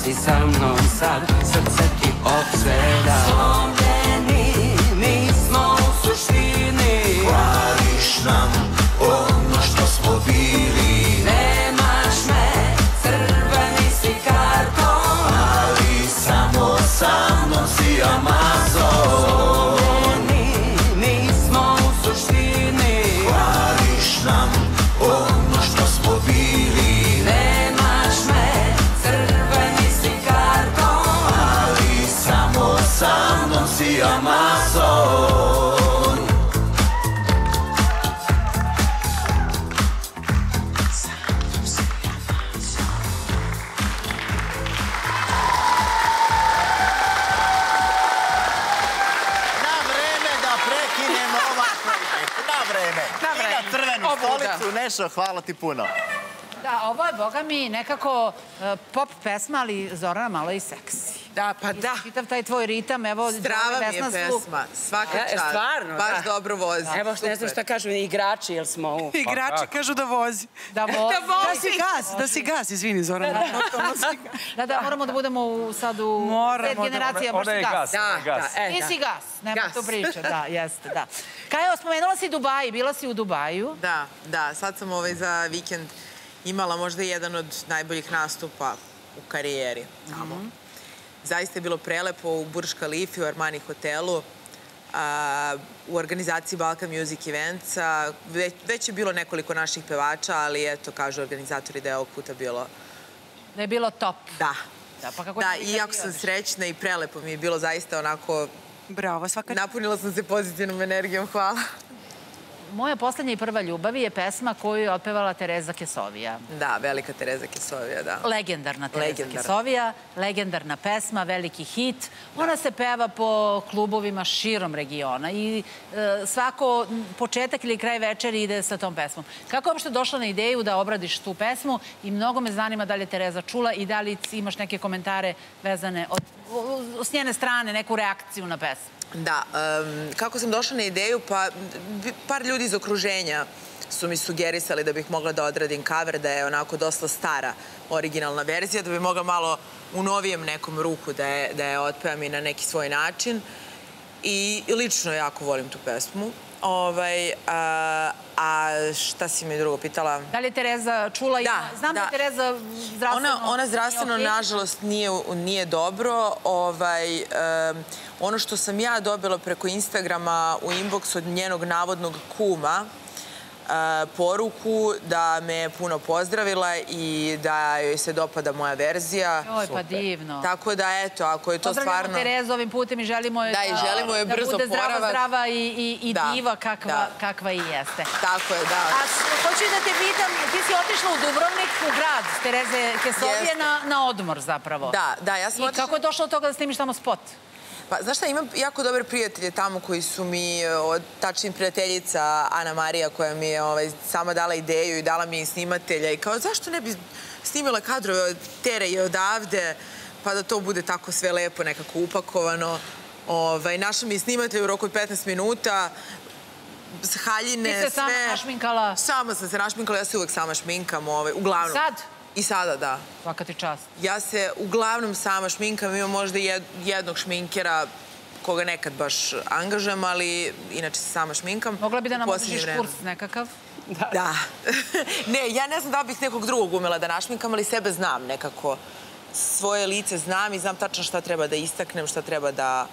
si sa mnom sad, srce ti obseda. Slomljeni, nismo u suštini, kvariš nam ono što smo bili. Nemaš me, crveni si karton, ali samo sa mnom si Amazon. Slomljeni, nismo u suštini, kvariš nam ono što smo bili. Amazon. Na vreme da prekinemo ovako. Na vreme. I na crvenu stolicu, Nešo, hvala ti puno. Da, ovo je, boga mi, nekako pop pesma, ali Zorana malo i seksi. Da, pa da. Čitam taj tvoj ritam, evo... Strava mi je pesma, svaka čast. Stvarno, da. Baš dobro vozi. Evo, ne znam šta kažu igrači, jel smo u... Igrači kažu da vozi. Da vozi. Da si gas, izvini, Zorana. Da, moramo da budemo sad u... Moramo, ona je gas. Ti si gas, nema to priča, da, jeste, da. Kajo, spomenula si Dubaji, bila si u Dubaju. Da, sad sam za vikend imala možda jedan od najboljih nastupa u karijeri tamo. Zaista je bilo prelepo u Burj Khalifi, u Armani hotelu, u organizaciji Balkan Music Eventsa. Već je bilo nekoliko naših pevača, ali eto, kažu organizatori da je ovog puta bilo... Da je bilo top. Da. Da, i jako sam srećna i prelepo mi je bilo zaista onako... Bravo, svakako. Napunila sam se pozitivnom energijom, hvala. Moja poslednja i prva ljubav je pesma koju je otpevala Tereza Kesovija. Da, velika Tereza Kesovija, da. Legendarna Tereza Kesovija, legendarna pesma, veliki hit. Ona se peva po klubovima širom regiona i svako početak ili kraj večeri ide sa tom pesmom. Kako je uopšte došla na ideju da obradiš tu pesmu i mnogo me zanima da li je Tereza čula i da li imaš neke komentare vezane s njene strane, neku reakciju na pesmu? Da, kako sam došla na ideju, pa par ljudi iz okruženja su mi sugerisali da bih mogla da odradim cover, da je onako dosta stara originalna verzija, da bi mogla malo u novijem nekom ruhu da je otpevam i na neki svoj način. I lično jako volim tu pesmu. A šta si mi drugo pitala? Da li je Tereza čula? Znam da je Tereza zdravstveno... Ona zdravstveno, nažalost, nije dobro. Ono što sam ja dobila preko Instagrama u inbox od njenog navodnog kuma, poruku da me je puno pozdravila i da joj se dopada moja verzija. Joj, pa divno. Tako da, eto, ako je to stvarno... Pozdravljamo Terezu ovim putem i želimo joj da bude zdrava, zdrava i diva kakva i jeste. Tako je, da. A hoću da te pitam, ti si otišla u Dubrovnik, u grad Tereze Kesovije na odmor zapravo. Da, ja sam otišla... I kako je došlo od toga da snimiš tamo spot? Pa, znaš šta, imam jako dobre prijatelje tamo koji su mi, tačnije prijateljica Ana Marija koja mi je sama dala ideju i dala mi snimatelja i kao zašto ne bi snimila kadrove od Tere i odavde pa da to bude tako sve lepo nekako upakovano. Našla mi snimatelja u roku od 15 minuta, haljine, sve. Ti se sama našminkala? Sama sam se našminkala, ja se uvek sama šminkam, uglavnom. Sad? I sada, da. Svaka ti čast. Ja se uglavnom sama šminkam, imam možda jednog šminkera koga nekad baš angažujem, ali inače se sama šminkam. Mogla bi da nam održiš kurs nekakav? Da. Ne, ja ne znam da bih nekog drugog umela da našminkam, ali sebe znam nekako. Svoje lice znam i znam tačno šta treba da istaknem, šta treba da...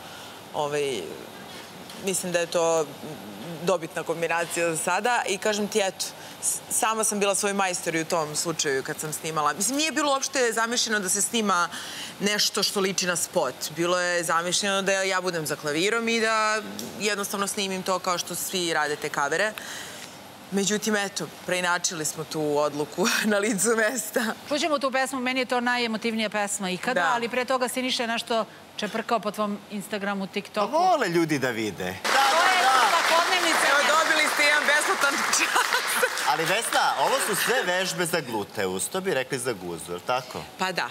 Mislim da je to dobitna kombinacija za sada i kažem ti, eto, sama sam bila svoj majstor i u tom slučaju kad sam snimala. Mislim, nije bilo uopšte zamišljeno da se snima nešto što liči na spot. Bilo je zamišljeno da ja budem za klavirom i da jednostavno snimim to kao što svi rade te kavere. Međutim, eto, preinačili smo tu odluku na licu mesta. Čućemo tu pesmu, meni je to najemotivnija pesma ikada, ali pre toga si ništa nešto čeprkao po tvom Instagramu, TikToku. Vole ljudi da vide. Dobili ste jedan besplatan čast. Ali Vesna, ovo su sve vežbe za gluteus, to bi rekli za guzor, tako? Pa da.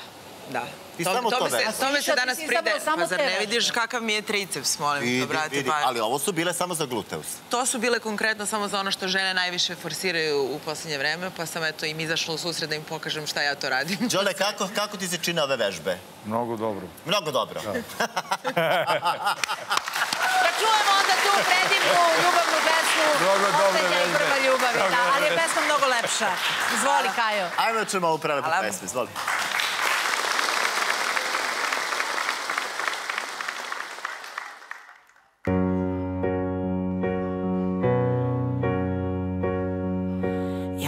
Da. Ti samo to da je. Tome se danas pride. Pa zar ne vidiš kakav mi je triceps, molim te, brate? Ali ovo su bile samo za gluteus. To su bile konkretno samo za ono što žene najviše forsiraju u poslednje vreme, pa sam eto im izašla u susred da im pokažem šta ja to radim. Đole, kako ti se čine ove vežbe? Mnogo dobro. Mnogo dobro. Pa čujemo onda tu predivnu ljubavnu pesmu. Mnogo dobre vežbe. Otenja i prva ljubav. Ali je pesma mnogo lepša. Izvoli, Kajo. Ajmo ćemo ovu prelepu pesmu. Izvoli.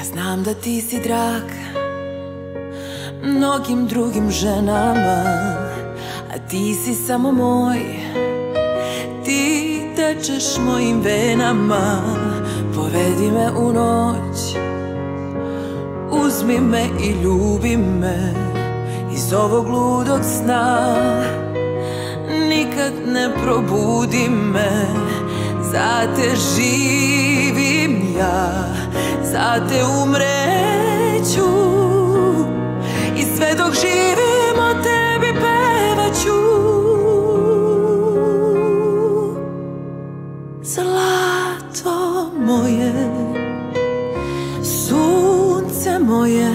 Znam da ti si drag mnogim drugim ženama, a ti si samo moj. Ti tečeš mojim venama. Povedi me u noć, uzmi me i ljubi me. Iz ovog ludog sna nikad ne probudi me. Za te živim ja, za te umreću i sve dok živim o tebi pevaću. Zlato moje, sunce moje,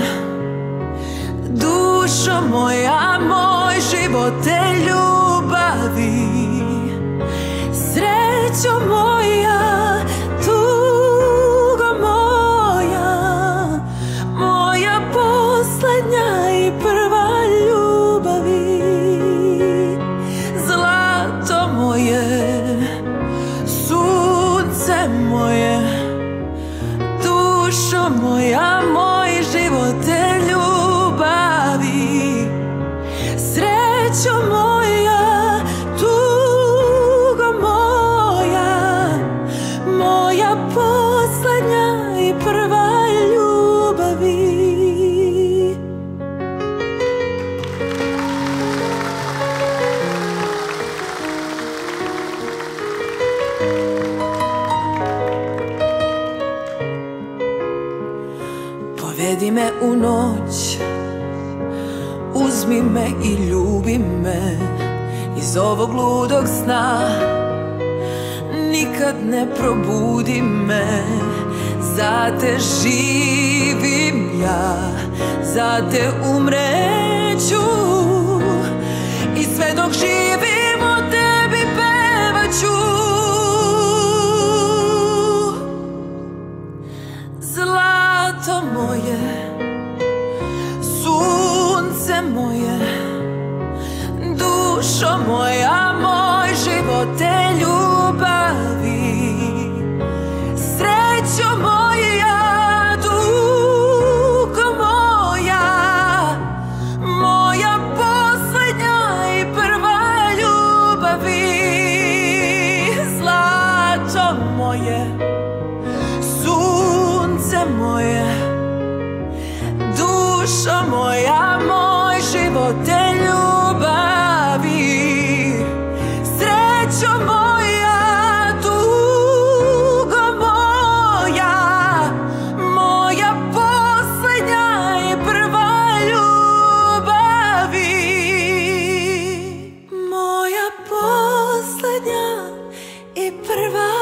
dušo moja, moj život te ljubavi. Srećo moja, moja, moj život te ljubavi. Srećo moja, tugo moja, moja poslednja i prva ljubavi. Povedi me u noć, uzmi me i ljubi me. Iz ovog ludog sna nikad ne probudi me. Za te živim ja, za te umreću i sve dok živim o tebi pevaću. Zlato moje, sunce moje, dušo moja, moj život te ljubavi. Srećo moja, dugo moja, moja poslednja i prva ljubavi. Zlato moje, moje, dušo moja, moj život te ljubavi. Srećo moja, tugo moja, moja poslednja i prva ljubavi. Moja poslednja i prva ljubavi.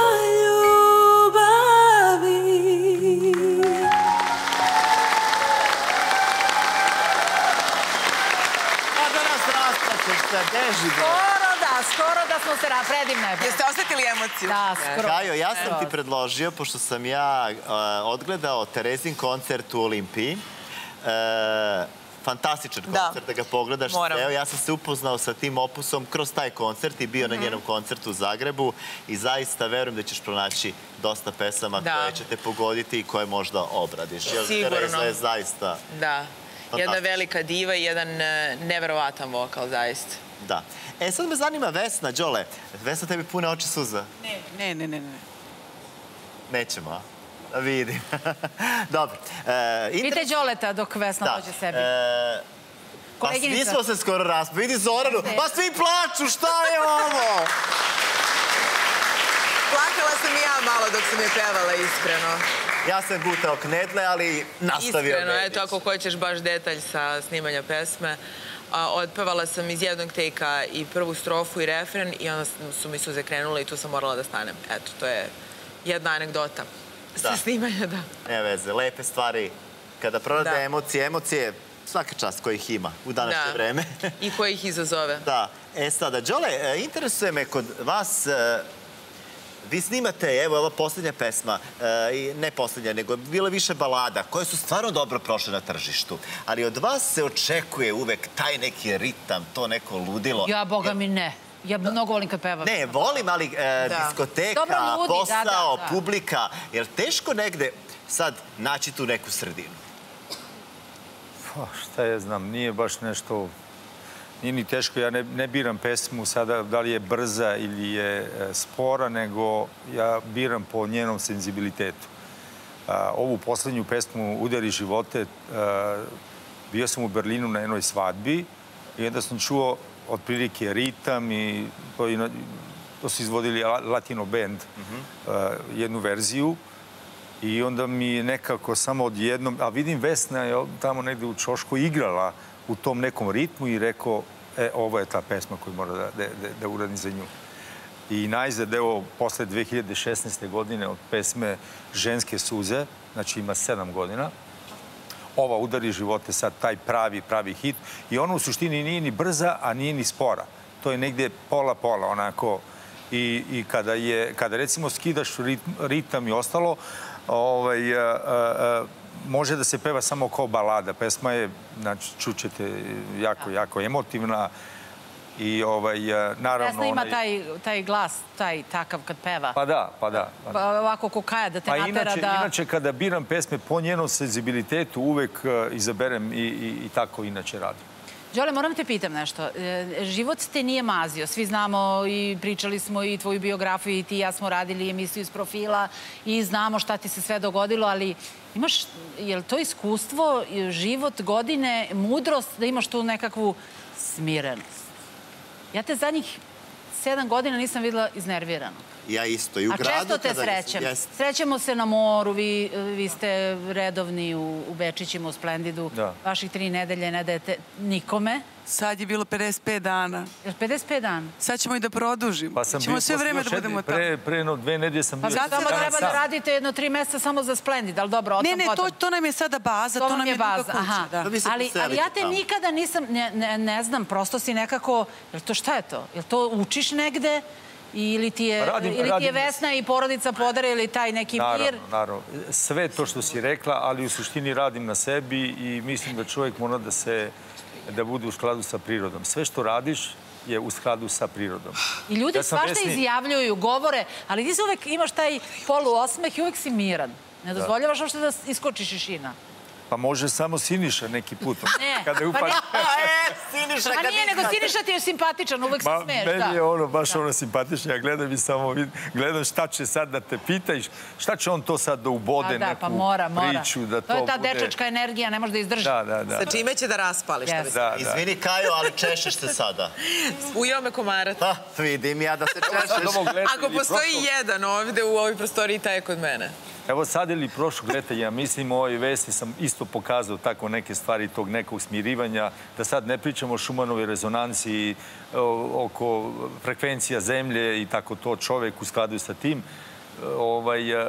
Skoro da smo se predivno je. Jeste osetili emociju? Da, skoro. Kajo, ja sam ti predložio, pošto sam ja odgledao Terezin koncert u Olimpiji, fantastičan koncert, da ga pogledaš. Evo, ja sam se upoznao sa tim opusom kroz taj koncert i bio na njenom koncertu u Zagrebu i zaista verujem da ćeš pronaći dosta pesama koje će te pogoditi i koje možda obradiš. Sigurno. Tereza je zaista... Da. Jedna velika diva i jedan neverovatan vokal, zaista. Da. E, sad me zanima Vesna, Đole. Vesna, tebi pune oči suza? Ne. Nećemo, a? Vidim. Dobro. Pite Đoleta dok Vesna dođe sebi. Pa svi smo se skoro raspali. Vidi Zoranu. Pa svi plaču, šta je ovo? Plakala sam i ja malo dok sam je pevala, iskreno. Ja sam gutao knetle, ali nastavio. Iskreno, eto, ako hoćeš baš detalj sa snimanja pesme, Otpevala sam iz jednog teka I prvu strofu I refren I onda su mi suze krenule I tu sam morala da stanem. Eto, to je jedna anegdota sa snimanja, da. Ne veze, lepe stvari. Kada prorade emocije, svaka čast kojih ima u današnje vreme. I kojih izazove. Da. E sada, Đole, interesuje me kod vas... Vi snimate, evo, ova poslednja pesma, ne poslednja, nego bilo više balada, koje su stvarno dobro prošle na tržištu. Ali od vas se očekuje uvek taj neki ritam, to neko ludilo. Ja, boga mi, ne. Ja mnogo volim kad pevam. Ne, volim, ali diskoteka, posao, publika. Jer teško negde sad naći tu neku sredinu? Šta ja znam, nije baš nešto... Nije ni teško, ja ne biram pesmu sada da li je brza ili je spora, nego ja biram po njenom senzibilitetu. Ovu poslednju pesmu Udari živote, bio sam u Berlinu na jednoj svadbi I onda sam čuo otprilike ritam I to su izvodili Latino band, jednu verziju. I onda mi nekako samo odjednom, a vidim Vesna je tamo negde u Čošku igrala u tom nekom ritmu I rekao ovo je ta pesma koju moram da uradim za nju. I najzad, evo, posle 2016. godine od pesme Ženske suze, znači ima 7 godina, ova Udari živote sad, taj pravi hit I ona u suštini nije ni brza, a nije ni spora. To je negde pola-pola onako I kada recimo skidaš ritam I ostalo, može da se peva samo kao balada. Pesma je, znači, čućete, jako emotivna I naravno... Vesna ima taj glas, taj takav kad peva. Pa da. Ovako ko Kaja da te natera da... Inače, kada biram pesme po njenom senzibilitetu uvek izaberem I tako inače radim. Đole, moram te pitam nešto. Život te nije mazio. Svi znamo I pričali smo I tvoju biografiju I ti I ja smo radili emisiju iz profila I znamo šta ti se sve dogodilo, ali imaš, je li to iskustvo, život, godine, mudrost da imaš tu nekakvu smirenost? Ja te zadnjih 7 godina nisam videla iznervirano. Ja isto I u gradu. A često te srećem. Srećemo se na moru, vi ste redovni u Bečićima, u Splendidu. Vaših 3 nedelje ne dajete nikome. Sad je bilo 55 dana. 55 dana? Sad ćemo I da produžimo. Ćemo sve vreme da budemo tamo. Pre jedno 2 nedelje sam bio. Pa zato treba da radite jedno 3 meseca samo za Splendid, ali dobro, o tom potom. Ne, to nam je sada baza, to nam je druga kuća. Ali ja te nikada nisam, ne znam, prosto si nekako, šta je to? Jel to učiš negde? Ili ti je Vesna I porodica podare ili taj neki mir? Naravno. Sve to što si rekla, ali u suštini radim na sebi I mislim da čovjek mora da bude u skladu sa prirodom. Sve što radiš je u skladu sa prirodom. I ljudi svašta izjavljuju, govore, ali ti se uvek imaš taj poluosmeh I uvek si miran. Ne dozvoljavaš uopšte da iskočiš iz šina. Pa može samo Siniša neki put. Ne, pa nije, nego Siniša ti je simpatičan, uvek se smeješ. Meni je ono, baš ono simpatično. Ja gledam I samo gledam šta će sad da te pitaš, šta će on to sad da ubode neku priču. To je ta dečačka energija, ne može da izdrži. Sa čime će da raspališ. Izvini Kajo, ali češeš se sada. Ujeo me komarac. Vidim ja da se češeš. Ako postoji jedan ovde u ovoj prostoriji, taj je kod mene. Evo sad ili prošlog leta, ja mislim o ovoj vesti sam isto pokazao tako neke stvari tog nekog smirivanja, da sad ne pričamo o Šumanovoj rezonanciji, oko frekvencija zemlje I tako to čovek u skladu sa tim.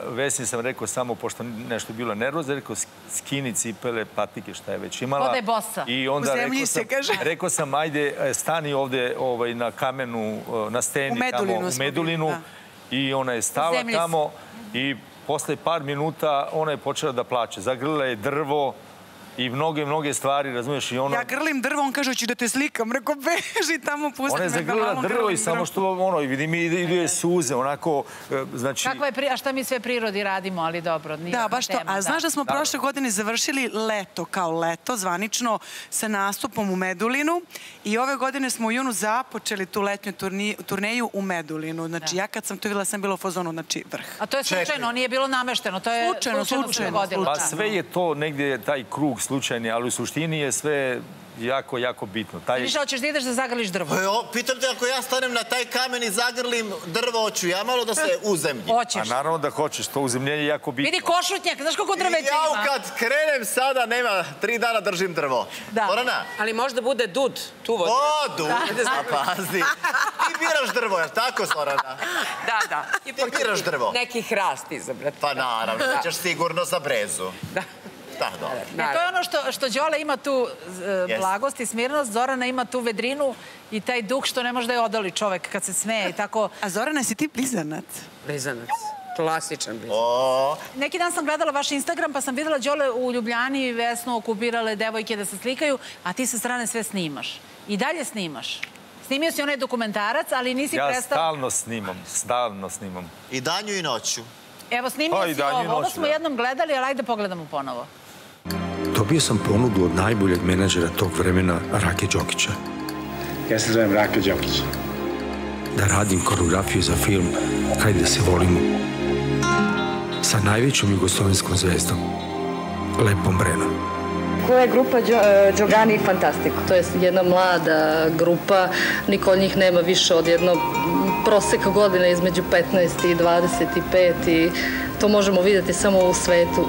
Vesni sam rekao samo, pošto nešto je bilo nervozno, rekao skini cipele, patike, šta je već imala. Voda je bosa. U zemlji se kaže. Rekao sam, ajde, stani ovde na kamenu, na steni tamo, u Medulinu. I ona je stala tamo I... Posle par minuta ona je počela da plače. Zagrlila je drvo I mnoge stvari, razumiješ? Ja grlim drvo, on kaže, ću da te slikam. Rekao, beži tamo, pusti me. Ona je zagrlila drvo I samo što, ono, vidim, idu je suze, onako, znači... A šta mi sve prirodi radimo, ali dobro, nije tema. Da, baš to. A znaš da smo prošle godine završili leto, kao leto, zvanično, sa nastupom u Medulinu. I ove godine smo u junu započeli tu letnju turneju u Medulinu. Znači, ja kad sam to videla, sam bila u fazonu, znači, vrh. A to je slučajno, nije bilo namešteno. Slučajno, slučajno. Pa sve je to negde taj krug slučajni, ali u suštini je sve jako, jako bitno. Ili šta, hoćeš da ideš da zagrliš drvo? Pitam te, ako ja stanem na taj kamen i zagrlim drvo, hoću ja malo da se uzemljim. Hoćeš. A naravno da hoćeš, to uzemljenje je jako bitno. Vidi košutnjak, znaš koliko drveća ima? Ja kad krenem sada, nema, 3 dana držim drvo. Torana? Ali možda bude dud, tu vodi. O, dud, pazi. Ti biraš drvo, jer tako, Sorana? Da, da. Ti biraš drvo. Neki hrast izabrati. Pa naravno, ćeš sigurno za brezu. Da. To je ono što Đole ima tu blagost i smirenost, Zorana ima tu vedrinu i taj duh što ne može da je odoli čovek kad se smeje i tako. A Zorana, si ti blizanac? Blizanac. Klasičan blizanac. Neki dan sam gledala vaš Instagram pa sam videla Đole u Ljubljani, Vesnu okupirale devojke da se slikaju, a ti sa strane sve snimaš. I dalje snimaš. Snimio si onaj dokumentarac, ali nisi prestao... Ja stalno snimam, stalno snimam. I danju i noću. Evo, snimio si ovo. Ovo smo jednom gledali, ali ajde pogledamo ponovo. Dobio sam ponudu od najboljeg menadžera tog vremena, Rake Đokića. Ja se zovem Raka Đokić. Da radim koreografiju za film Kaj da se volimo. Sa najvećom jugoslovenskom zvezdom, Lepom Brenom. Koja je grupa Đogani Fantastiko. To je jedna mlada grupa, niko od njih nema više od jednog proseka godina između 15 i 25 i to možemo vidjeti samo u svetu.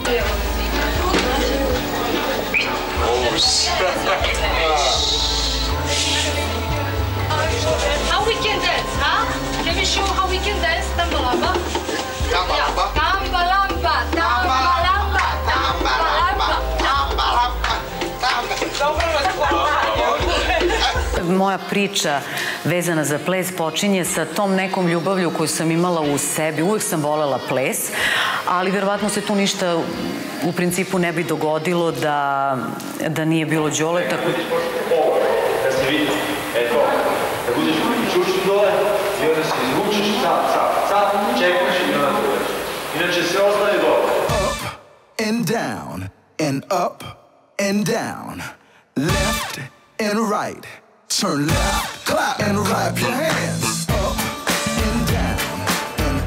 How we can dance, huh? Let me show how we can dance. Tamba lamba. Tamba lamba. Tamba lamba. Tamba lamba. Tamba lamba. Tamba lamba. Tamba lamba. Moja priča vezana za ples počinje sa tom nekom ljubavlju koju sam imala u sebi. Uvijek sam volela ples, ali verovatno se tu ništa u principu ne bi dogodilo da nije bilo Đole. And down, and up, and down, left and right, turn left, clap and clap your hands, up and down, and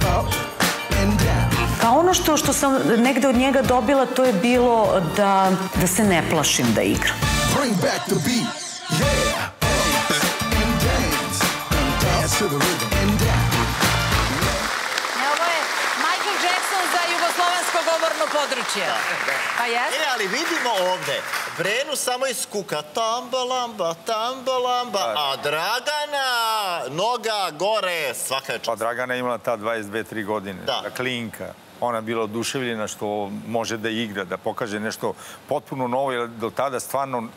up. Kao ono što sam negde od njega dobila, to je bilo da se ne plašim da igram. Ovo je Michael Jackson za jugoslovensko govorno područje. Pa jes? E, ali vidimo ovde, Brenu samo iz kuka, tambalamba, tambalamba, a Dragana, noga gore, svaka je čast. Pa Dragana je imala ta 22-3 godine, ta klinka. Ona je bila oduševljena što može da igra, da pokaže nešto potpuno novo, jer do tada stvarno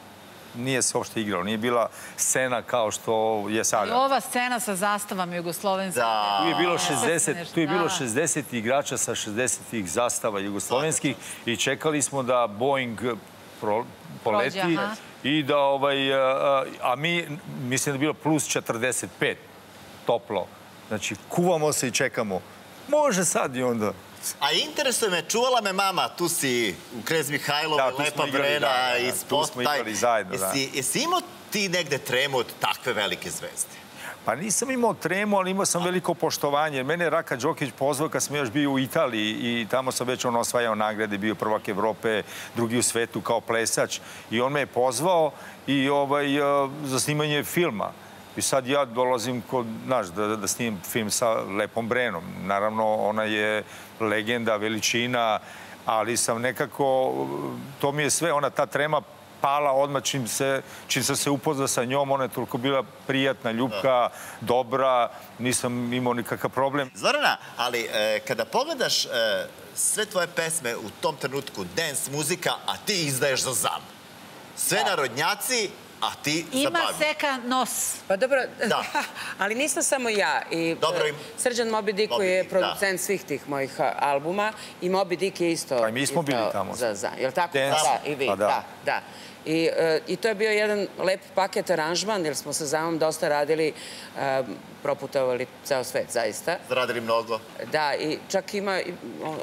nije se uopšte igrao. Nije bila scena kao što je sada. Ova scena sa zastavama jugoslovenskih. Tu je bilo 60 igrača sa 60 zastava jugoslovenskih i čekali smo da Boeing poleti i da a mi, mislim da je bilo plus 45 toplo. Znači, kuvamo se i čekamo. Može sad i onda. A interesuje me, čuvala me mama, tu si u Krez Mihajlovi, Lepa Brena i Spot. Tu smo igrali zajedno, da. Jesi imao ti negde tremu od takve velike zvezde? Pa nisam imao tremu, ali imao sam veliko poštovanje. Mene je Raka Đokić pozvao kad sam još bio u Italiji i tamo sam već osvajao nagrade, bio prvak Evrope, drugi u svetu kao plesač. I on me je pozvao za snimanje filma. I sad ja dolazim kod, znaš, da snimim film sa Lepom Brenom. Naravno, ona je legenda, veličina, ali sam nekako, to mi je sve, ona ta trema pala odmah čim sam se upoznao sa njom. Ona je toliko bila prijatna, ljubka, dobra, nisam imao nikakav problem. Zorana, ali kada pogledaš sve tvoje pesme u tom trenutku, dance muzika, a ti izdaješ za ZAM. Sve narodnjaci... a ti zabavi. Ima seka nos. Pa dobro, ali nisam samo ja. Srđan Moby Dick koji je producent svih tih mojih albuma i Moby Dick je isto... Pa i mi smo bili tamo. Je li tako? Da, i vi. Da. I to je bio jedan lep paket aranžman, jer smo sa Zamom dosta radili, proputovali ceo svet, zaista. Radili mnogo. Da, i čak ima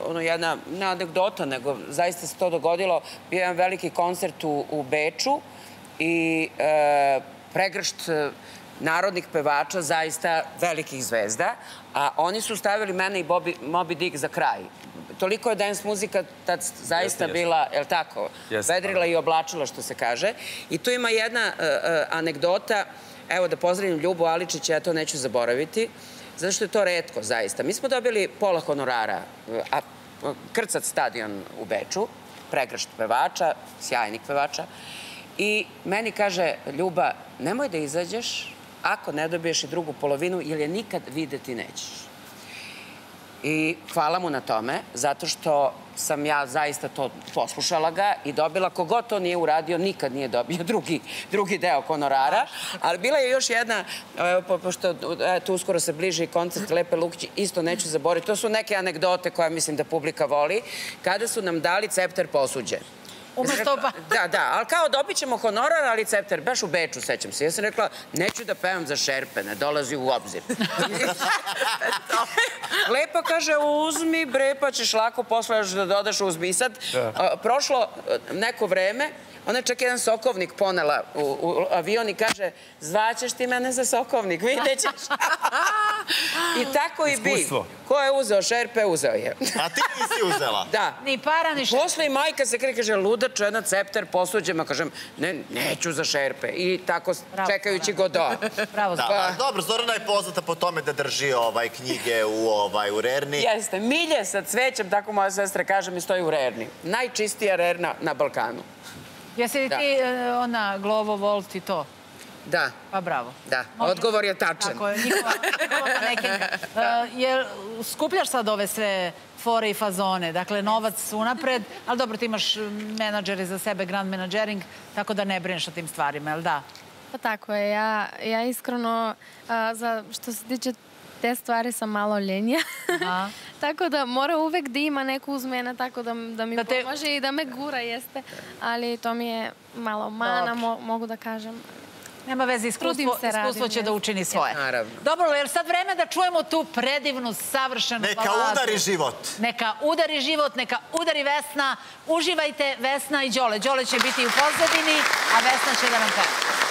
ono jedna, ne anegdota, nego zaista se to dogodilo. Bio je jedan veliki koncert u Beču, i pregršt narodnih pevača zaista velikih zvezda, a oni su stavili mene i Moby Dick za kraj toliko je dance muzika tad zaista bila, je li tako, vedrila i oblačila, što se kaže. I tu ima jedna anegdota, evo da pozdravim Ljubu Aličić, ja to neću zaboraviti, zato što je to retko, zaista. Mi smo dobili pola honorara, a krcat stadion u Beču, pregršt pevača, sjajnih pevača, i meni kaže Ljuba, nemoj da izađeš ako ne dobiješ i drugu polovinu, jer je nikad videti nećeš. I hvala mu na tome, zato što sam ja zaista to poslušala ga i dobila, kogod to nije uradio, nikad nije dobio drugi deo honorara. Ali bila je još jedna, pošto tu uskoro se bliži koncert Lepe Lukić, isto neću zaboraviti, to su neke anegdote koje mislim da publika voli, kada su nam dali cepter posuđe. Da, da, ali kao dobit ćemo honorar, ali cepter, baš u Beču, sećam se. Ja sam rekla, neću da pevam za šerpe, ne dolazi u obzir. Lepa kaže, uzmi bre, pa ćeš lako posle da dodaš uzmi. I sad, prošlo neko vreme, ona je čak jedan sokovnik ponela u avion i kaže, zvaćeš ti mene za sokovnik, vidjet ćeš. I tako i bi. Ko je uzeo šerpe, uzeo je. A ti nisi uzela? Da. Ni para, ni šerpe. Posle i majka se krije, kaže, luda ću jedna cepter posuđem, a kažem, ne, neću za šerpe. I tako čekajući Godot. Bravo, Zorana. Dobro, Zorana je poznata po tome da drži knjige u Rerni. Jeste, milje sa cvećem, tako moja sestra kaže, mi stoji u Rerni. Najčistija Rerna na Balkanu. Jesi li ti ona Glovo Volt i to? Da. Pa bravo. Da, odgovor je tačan. Tako je, njihova nekaj. Skupljaš sad ove sve fore i fazone, dakle novac unapred, ali dobro, ti imaš menadžere za sebe, grand menadžering, tako da ne brineš o tim stvarima, jel da? Pa tako je, ja iskreno, što se tiče te stvari sam malo lenija. Tako da mora uvek da ima neko uz mene tako da mi pomaže i da me gura, jeste. Ali to mi je malo mana, mogu da kažem. Nema veze, iskustvo će da učini svoje. Dobro, je li sad vreme da čujemo tu predivnu, savršenu baladu? Neka udari život. Neka udari život, neka udari Vesna. Uživajte Vesna i Đole. Đole će biti u pozadini, a Vesna će da nam peva.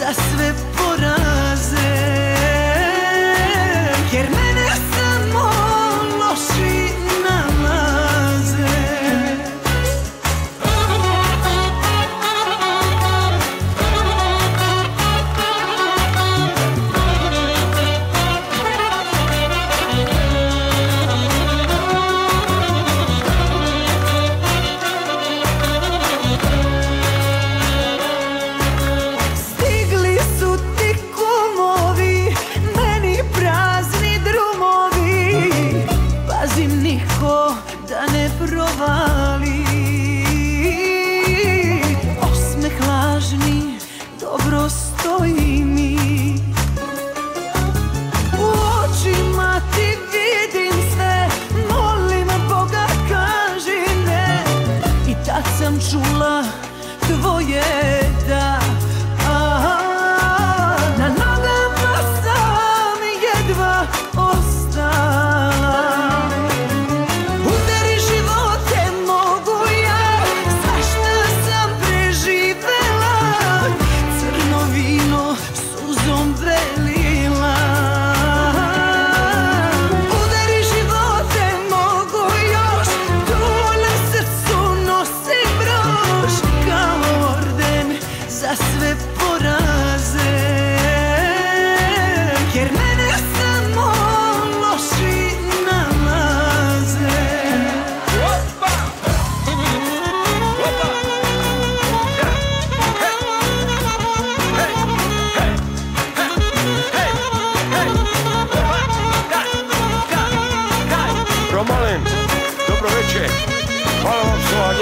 Yes.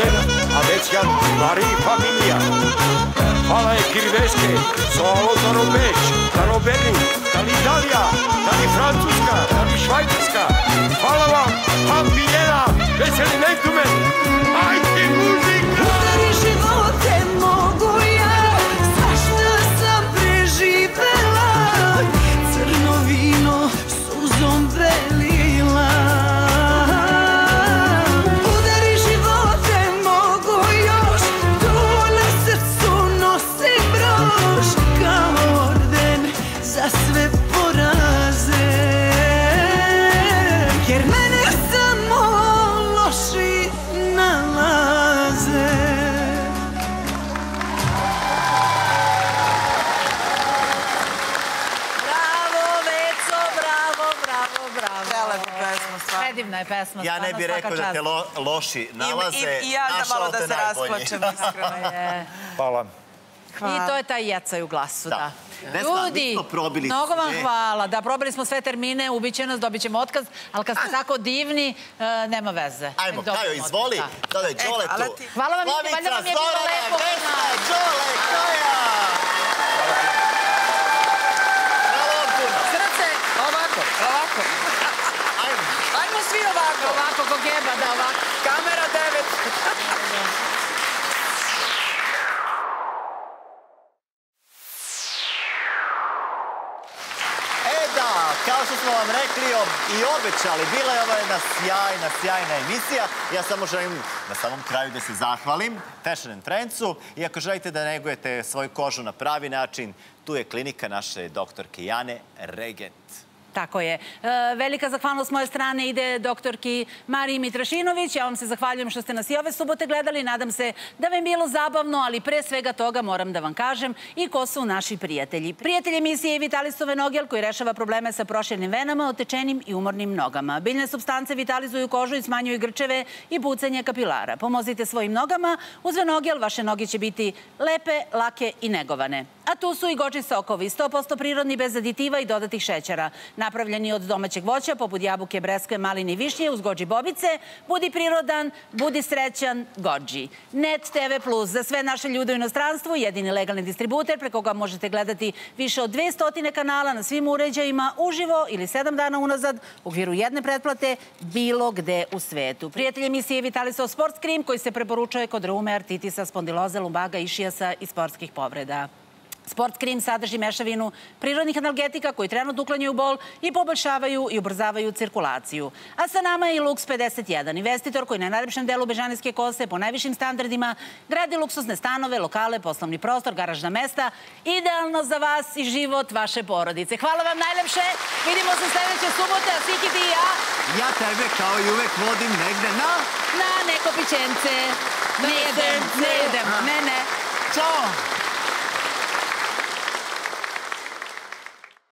Jena, a veća Marija familija. Pala je Kirveške, solo za Robeč, za Roberlin, da li Italija, da li Francuska, da li Švajcarska. Hvala vam, happy Jena, veseli nekdumen, ajde muzika! Udari živote mogu ja, svašta sam preživela, crno vino suzom velila. Ja ne bih rekao da te loši nalaze, našao te najbolji. Hvala. I to je taj jaca u glasu, da. Ljudi, mnogo vam hvala. Da, probili smo sve termine, ubiće nas, dobit ćemo otkaz, ali kad ste tako divni, nema veze. Ajmo, Kajo, izvoli. Sada je Džole tu. Hvala vam, valjda vam je bilo lepo. Vesna, Džole, Kaja! Srce, ovako, ovako. Svi ovako, ovako, ko geba, da ovako. Kamera 9. E da, kao što smo vam rekli i obećali, bila je ova jedna sjajna emisija. Ja samo želim na samom kraju da se zahvalim Fashion & Friendsu. I ako želite da negujete svoju kožu na pravi način, tu je klinika naše doktorke Jane Regent. Tako je. Velika zahvalnost s moje strane ide doktorki Mariji Mitrašinović. Ja vam se zahvaljujem što ste nas i ove subote gledali. Nadam se da vam je bilo zabavno, ali pre svega toga moram da vam kažem i ko su naši prijatelji. Prijatelj emisije je Vitalis Stamenogel koji rešava probleme sa proširenim venama, otečenim i umornim nogama. Biljne supstance vitalizuju kožu i smanjuju grčeve i pucanje kapilara. Pomozite svojim nogama. Uz Venogel vaše noge će biti lepe, lake i negovane. A tu su i goji sokovi, 100% prirodni, bez aditiva i dodatih šećera. Napravljeni od domaćeg voća, poput jabuke, breskve, maline i višnje, uz goji bobice. Budi prirodan, budi srećan, goji. Net TV Plus, za sve naše ljude u inostranstvu, jedini legalni distributer, preko koga možete gledati više od 200 kanala na svim uređajima, uživo ili 7 dana unazad, u okviru jedne pretplate, bilo gde u svetu. Prijatelj emisije je Vitalisov Sportscrim, koji se preporučuje kod reume, artitisa, spondiloze, lumbaga, išijasa i sportskih povreda. Sport krem sadrži mešavinu prirodnih analgetika koji trenutno uklanjaju bol i poboljšavaju i ubrzavaju cirkulaciju. A sa nama je i Lux51, investitor koji na najlepšem delu Bežanijske kose po najvišim standardima gradi luksuzne stanove, lokale, poslovni prostor, garažna mesta. Idealno za vas i život vaše porodice. Hvala vam najlepše. Vidimo se sledeće subote, a Siki ti i ja. Ja tebe kao i uvek vodim negde na neko pićence. Ne jedem. Ćao.